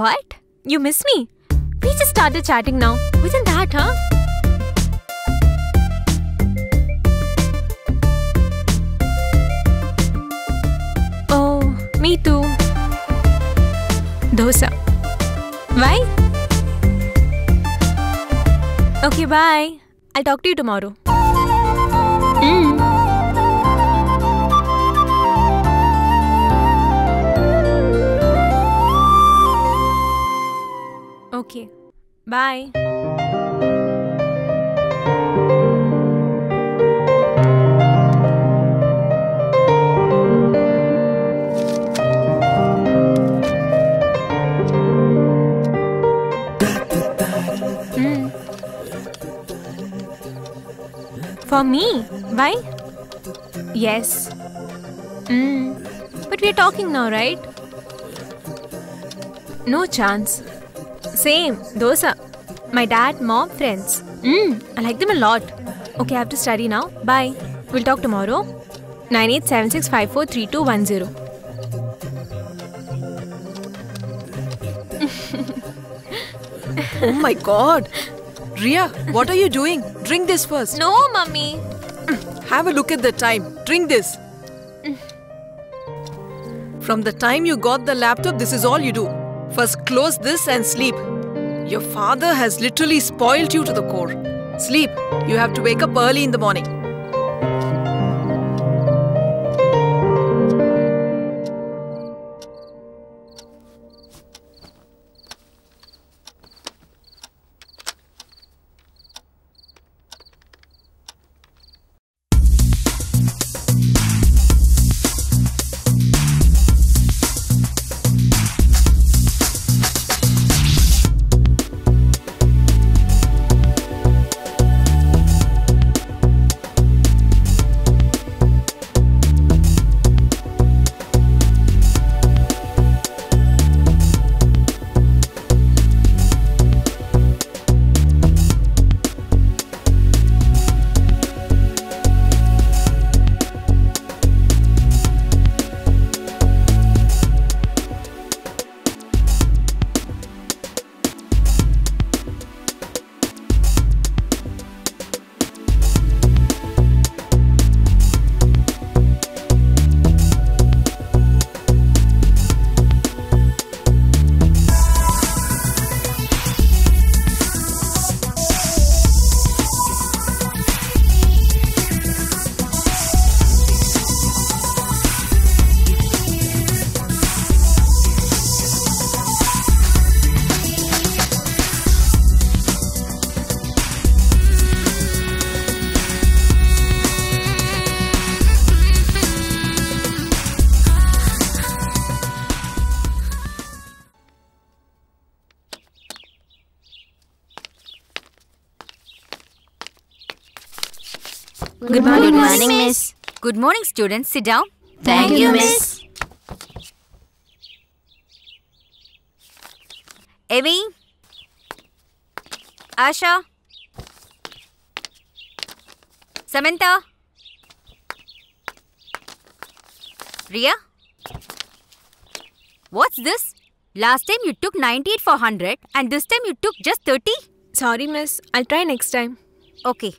What? You miss me? We just started chatting now. Isn't that, huh? Oh, me too. Dosa. Why? Okay, bye. I'll talk to you tomorrow. Okay, bye. For me? Why? Yes. But we are talking now, right? No chance. Same, dosa. My dad, mom, friends. I like them a lot. Okay, I have to study now. Bye. We'll talk tomorrow. 9876543210. Oh my God, Riya, what are you doing? Drink this first. No, mummy. Have a look at the time. Drink this. From the time you got the laptop, this is all you do. First close this and sleep. Your father has literally spoiled you to the core. Sleep. You have to wake up early in the morning. Good morning, miss. Good morning, students. Sit down. Thank you, miss. Evie, Asha, Samantha, Riya. What's this? Last time you took 98 for 100 and this time you took just 30? Sorry, miss. I'll try next time. Okay.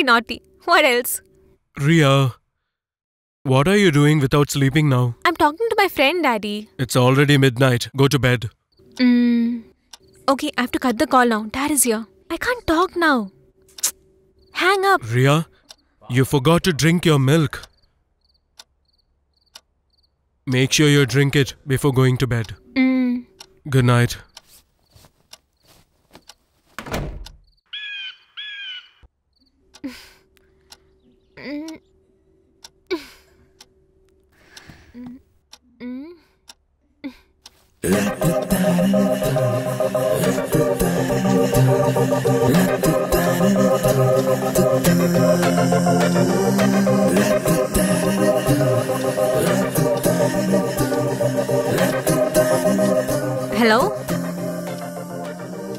very naughty. What else? Riya, what are you doing without sleeping now? I'm talking to my friend, Daddy. It's already midnight. Go to bed. Okay, I have to cut the call now. Dad is here. I can't talk now. Hang up. Riya, you forgot to drink your milk. Make sure you drink it before going to bed. Good night. Hello?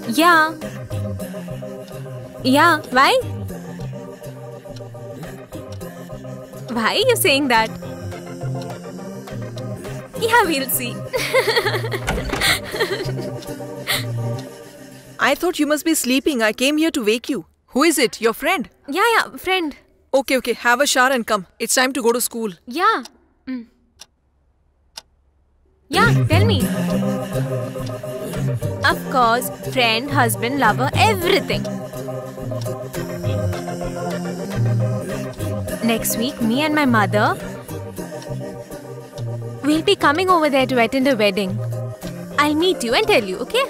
Yeah. Yeah, why? Why are you saying that? Yeah, we'll see. I thought you must be sleeping. I came here to wake you. Who is it? Your friend? Yeah, friend. Okay. Have a shower and come. It's time to go to school. Yeah. Yeah, tell me. Of course, friend, husband, lover, everything. Next week, me and my mother will be coming over there to attend a wedding. I'll meet you and tell you, okay?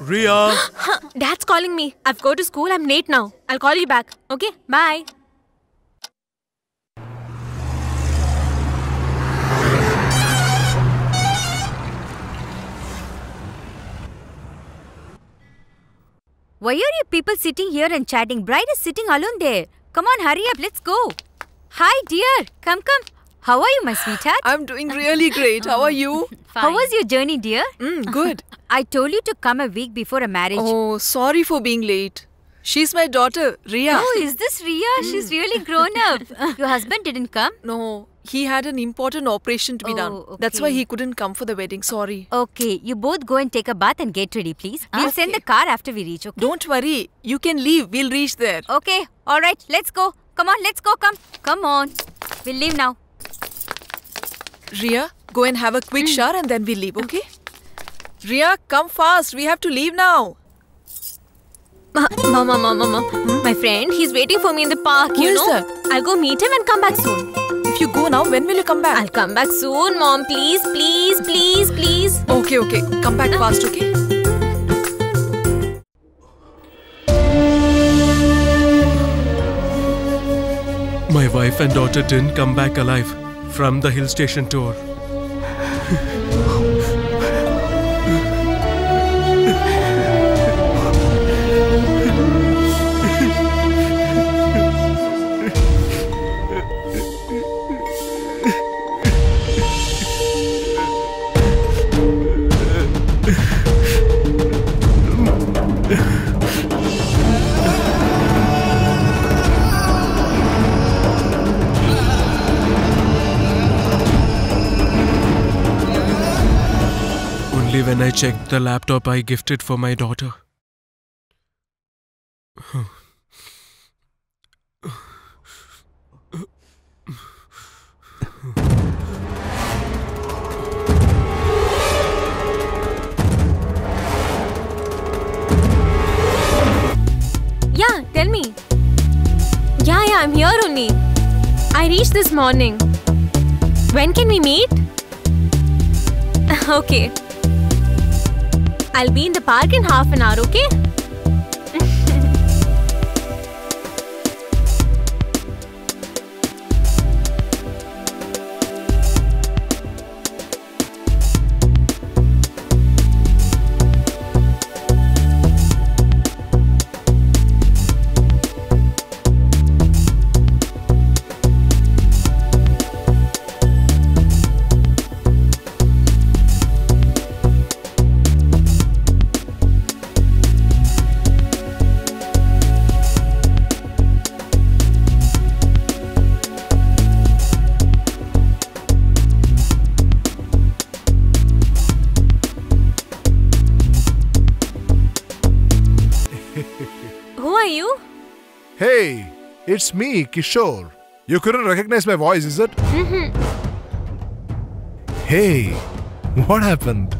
Riya! Dad's calling me. I've got to school. I'm late now. I'll call you back. Okay? Bye. Why are you people sitting here and chatting? Bride is sitting alone there. Come on, hurry up, let's go. Hi, dear. Come. How are you, my sweetheart? I'm doing really great. How are you? Fine. How was your journey, dear? Good. I told you to come a week before a marriage. Oh, sorry for being late. She's my daughter, Riya. Oh, is this Riya? She's really grown up. Your husband didn't come? No, he had an important operation to be done. Okay. That's why he couldn't come for the wedding. Sorry. Okay, you both go and take a bath and get ready, please. We'll send the car after we reach, okay? Don't worry. You can leave. We'll reach there. Okay. All right. Let's go. Come on. Let's go. Come on. We'll leave now. Riya, go and have a quick shower and then we'll leave, okay? Riya, come fast. We have to leave now. Mama. My friend, he's waiting for me in the park, you know? Who is that? I'll go meet him and come back soon. If you go now, when will you come back? I'll come back soon, Mom. Please. Okay. Come back fast, okay? My wife and daughter didn't come back alive from the hill station tour. When I checked the laptop I gifted for my daughter. Yeah, tell me. Yeah, I'm here only. I reached this morning. When can we meet? Okay. I'll be in the park in half an hour, okay? Who are you? Hey, It's me, Kishore. You couldn't recognize my voice, is it? Hey, what happened?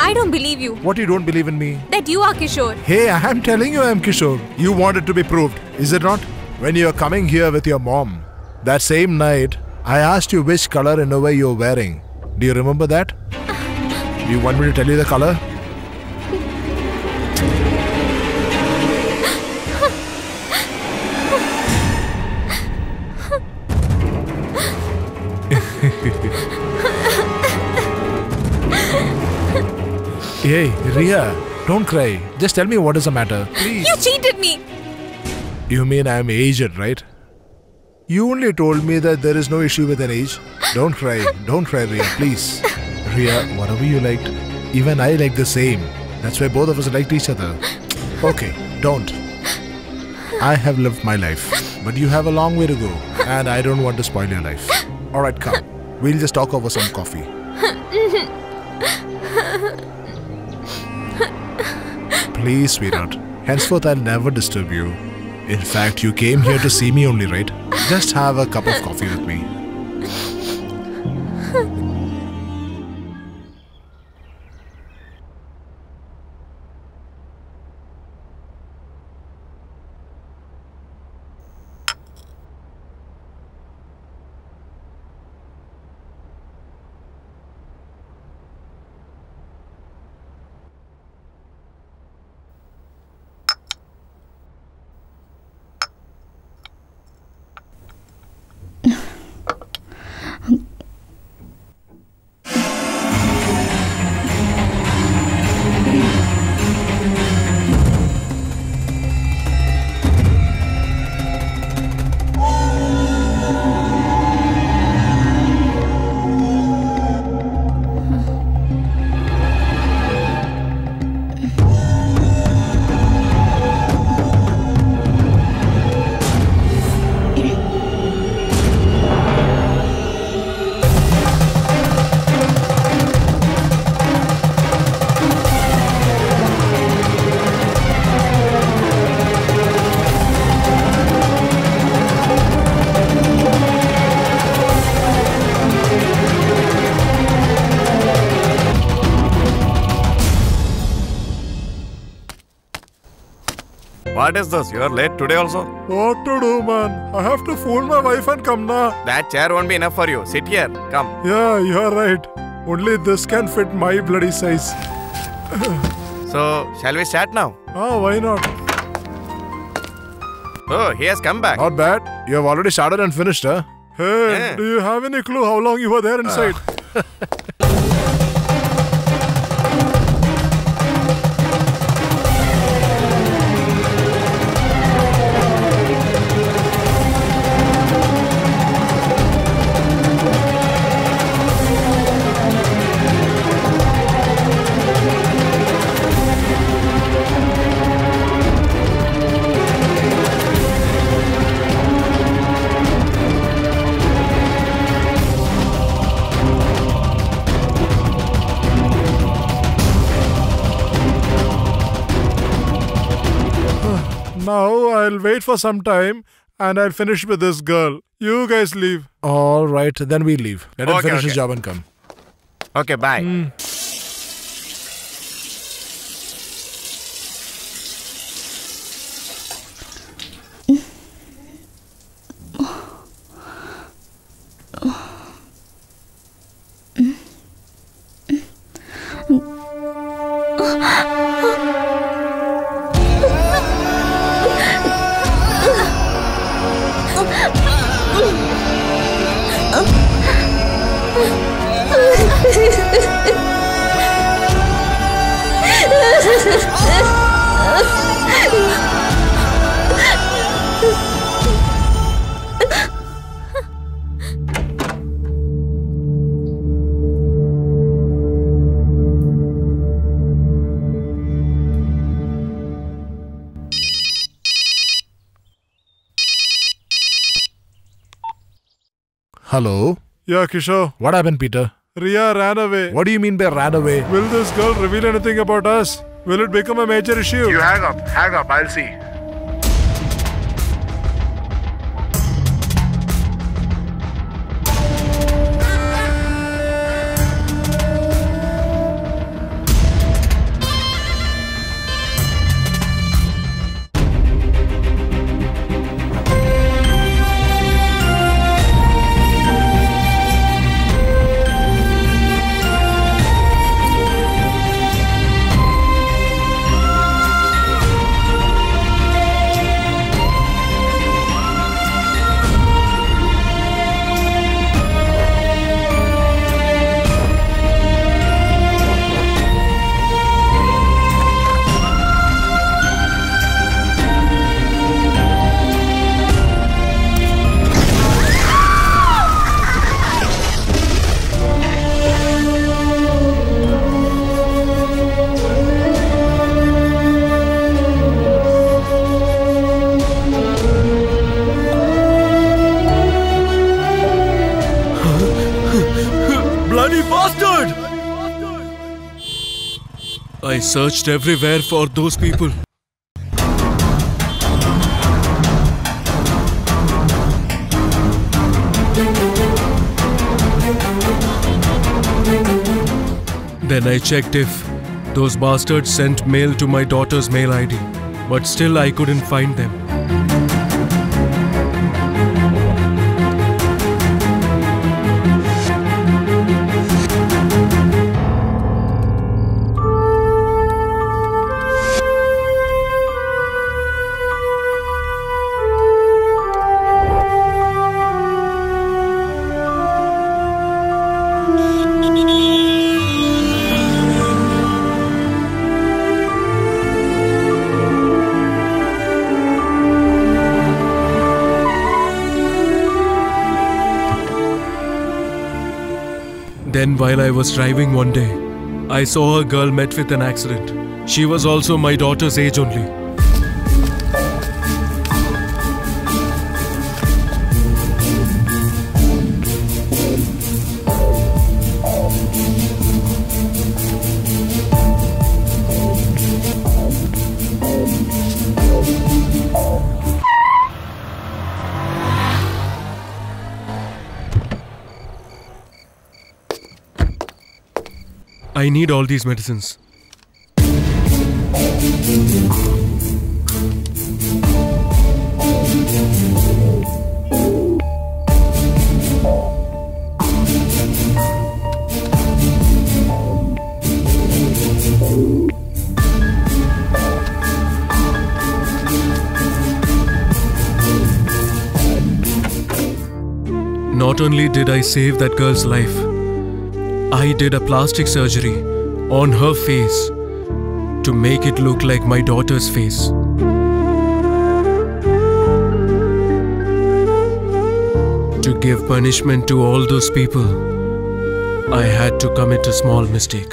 I don't believe you. What, you don't believe in me? That you are Kishore. Hey, I am telling you I am Kishore. You want it to be proved, is it not? When you are coming here with your mom, that same night, I asked you which color innerwear you are wearing. Do you remember that? Do you want me to tell you the color? Hey, Riya, don't cry. Just tell me what is the matter. Please. You cheated me. You mean I am aged, right? You only told me that there is no issue with an age. Don't cry, Riya, please. Riya, whatever you liked, even I like the same. That's why both of us liked each other. Okay, don't. I have lived my life, but you have a long way to go, and I don't want to spoil your life. All right, come. We'll just talk over some coffee. Please, sweetheart. Henceforth, I'll never disturb you. In fact, you came here to see me only, right? Just have a cup of coffee with me. What is this? You are late today also? What to do, man? I have to phone my wife and come now. That chair won't be enough for you. Sit here. Come. Yeah, you are right. Only this can fit my bloody size. So, shall we start now? Oh, why not? Oh, he has come back. Not bad. You have already started and finished, huh? Hey, do you have any clue how long you were there inside? Now I'll wait for some time and I'll finish with this girl. You guys leave. All right, then we leave. Let him finish his job and come. Okay, bye. Hello? Yeah, Kishore. What happened, Peter? Riya ran away. What do you mean by ran away? Will this girl reveal anything about us? Will it become a major issue? You hang up, I'll see. I searched everywhere for those people. Then I checked if those bastards sent mail to my daughter's mail ID, but still I couldn't find them. Then while I was driving one day, I saw a girl met with an accident. She was also my daughter's age only. I need all these medicines. Not only did I save that girl's life, I did a plastic surgery on her face to make it look like my daughter's face. To give punishment to all those people, I had to commit a small mistake.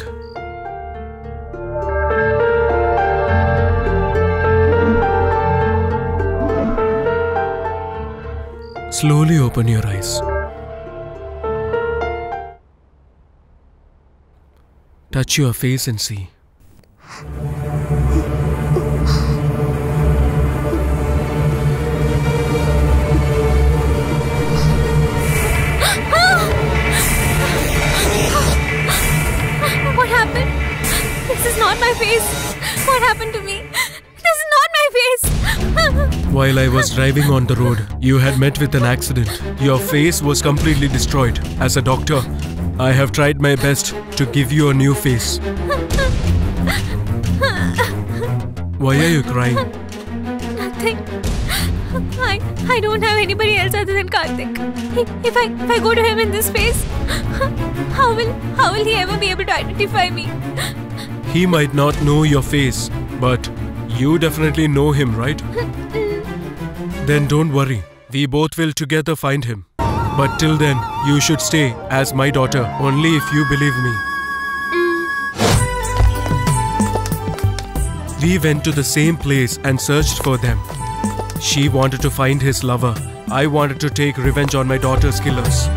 Slowly open your eyes. Touch your face and see. What happened? This is not my face. What happened to me? This is not my face. While I was driving on the road, you had met with an accident. Your face was completely destroyed. As a doctor, I have tried my best to give you a new face. Why are you crying? Nothing. I don't have anybody else other than Karthik. If I go to him in this face, how will he ever be able to identify me? He might not know your face, but you definitely know him, right? Then don't worry. We both will together find him. But till then, you should stay as my daughter, only if you believe me. We went to the same place and searched for them. She wanted to find his lover. I wanted to take revenge on my daughter's killers.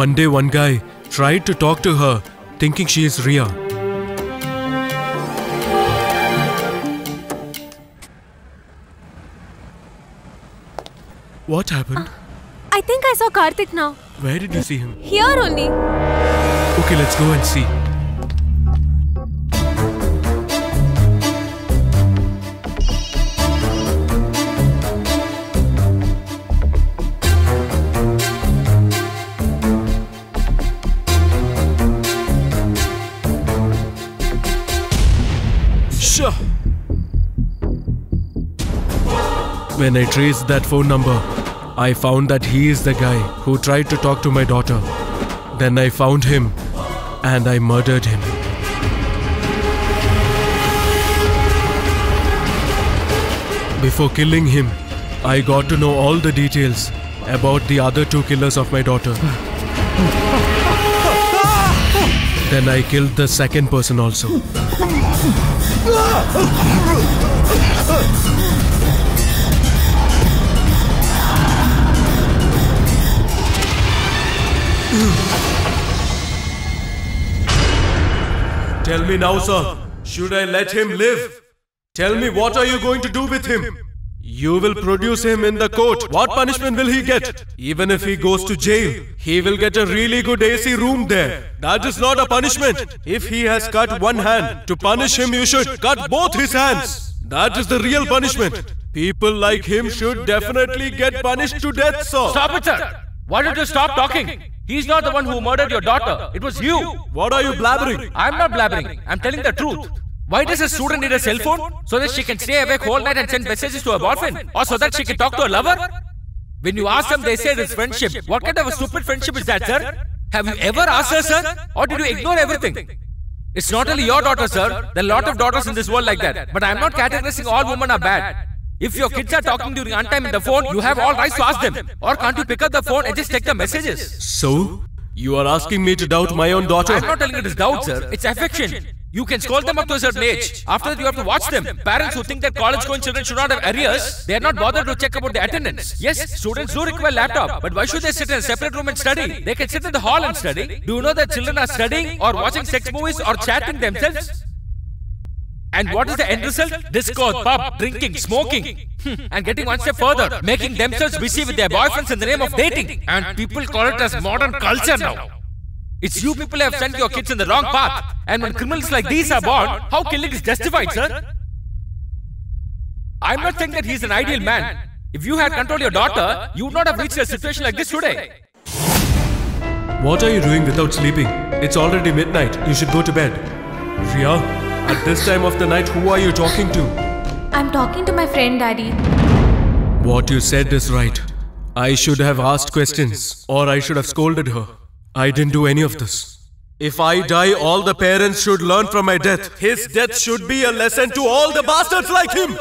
One day one guy tried to talk to her, thinking she is Riya. What happened? I think I saw Karthik now. Where did you see him? Here only. Okay, let's go and see. When I traced that phone number, I found that he is the guy who tried to talk to my daughter. Then I found him and I murdered him. Before killing him, I got to know all the details about the other two killers of my daughter. Then I killed the second person also. Tell me now, sir. Should I let him live? Tell me, what are you going to do with him? You will produce him in the court. What punishment will he get? Even if he goes to jail, he will get a really good AC room there. That is not a punishment. If he has cut one hand, to punish him, you should cut both his hands. That is the real punishment. People like him should definitely get punished to death, sir. Stop it, sir. Why don't you stop talking? He's not the one who murdered your daughter. It was you. What are you blabbering? I'm not blabbering. I'm telling the truth. Why does a student need a cell phone? So that she can stay awake whole night and send messages to her boyfriend? Or so that she can talk to her lover? When you ask them, they say it's friendship. What kind of a stupid friendship is that, sir? Have you ever asked her, sir? Or did you ignore everything? It's not only your daughter, sir. There are a lot of daughters in this world like that. But I'm not categorizing all women are bad. If your kids are talking during untime in the phone, you have all rights to ask them. Or can't you pick up the phone and just check the messages? So, you are asking me to doubt my own daughter? I'm not telling it is doubt, sir. It's affection. You can scold them up to a certain age. After that, you have to watch them. Parents who think that college-going children should not have arrears, they are not bothered to check about the attendance. Yes, students do require laptop, but why should they sit in a separate room and study? They can sit in the hall and study. Do you know that children are studying or watching sex movies or chatting themselves? And what is the end result? Discord, pub, drinking, smoking, and getting one step further, making themselves busy with their boyfriends in the name of dating. And people call it as modern culture now. It's you people have sent your kids in the wrong path. And when criminals like these are born, how killing is justified, sir? I'm not saying that he's an ideal man. If you had controlled your daughter, you would not have reached a situation like this today. What are you doing without sleeping? It's already midnight. You should go to bed. Riya? At this time of the night, who are you talking to? I'm talking to my friend, Daddy. What you said is right. I should have asked questions, or I should have scolded her. I didn't do any of this. If I die, all the parents should learn from my death. His death should be a lesson to all the bastards like him.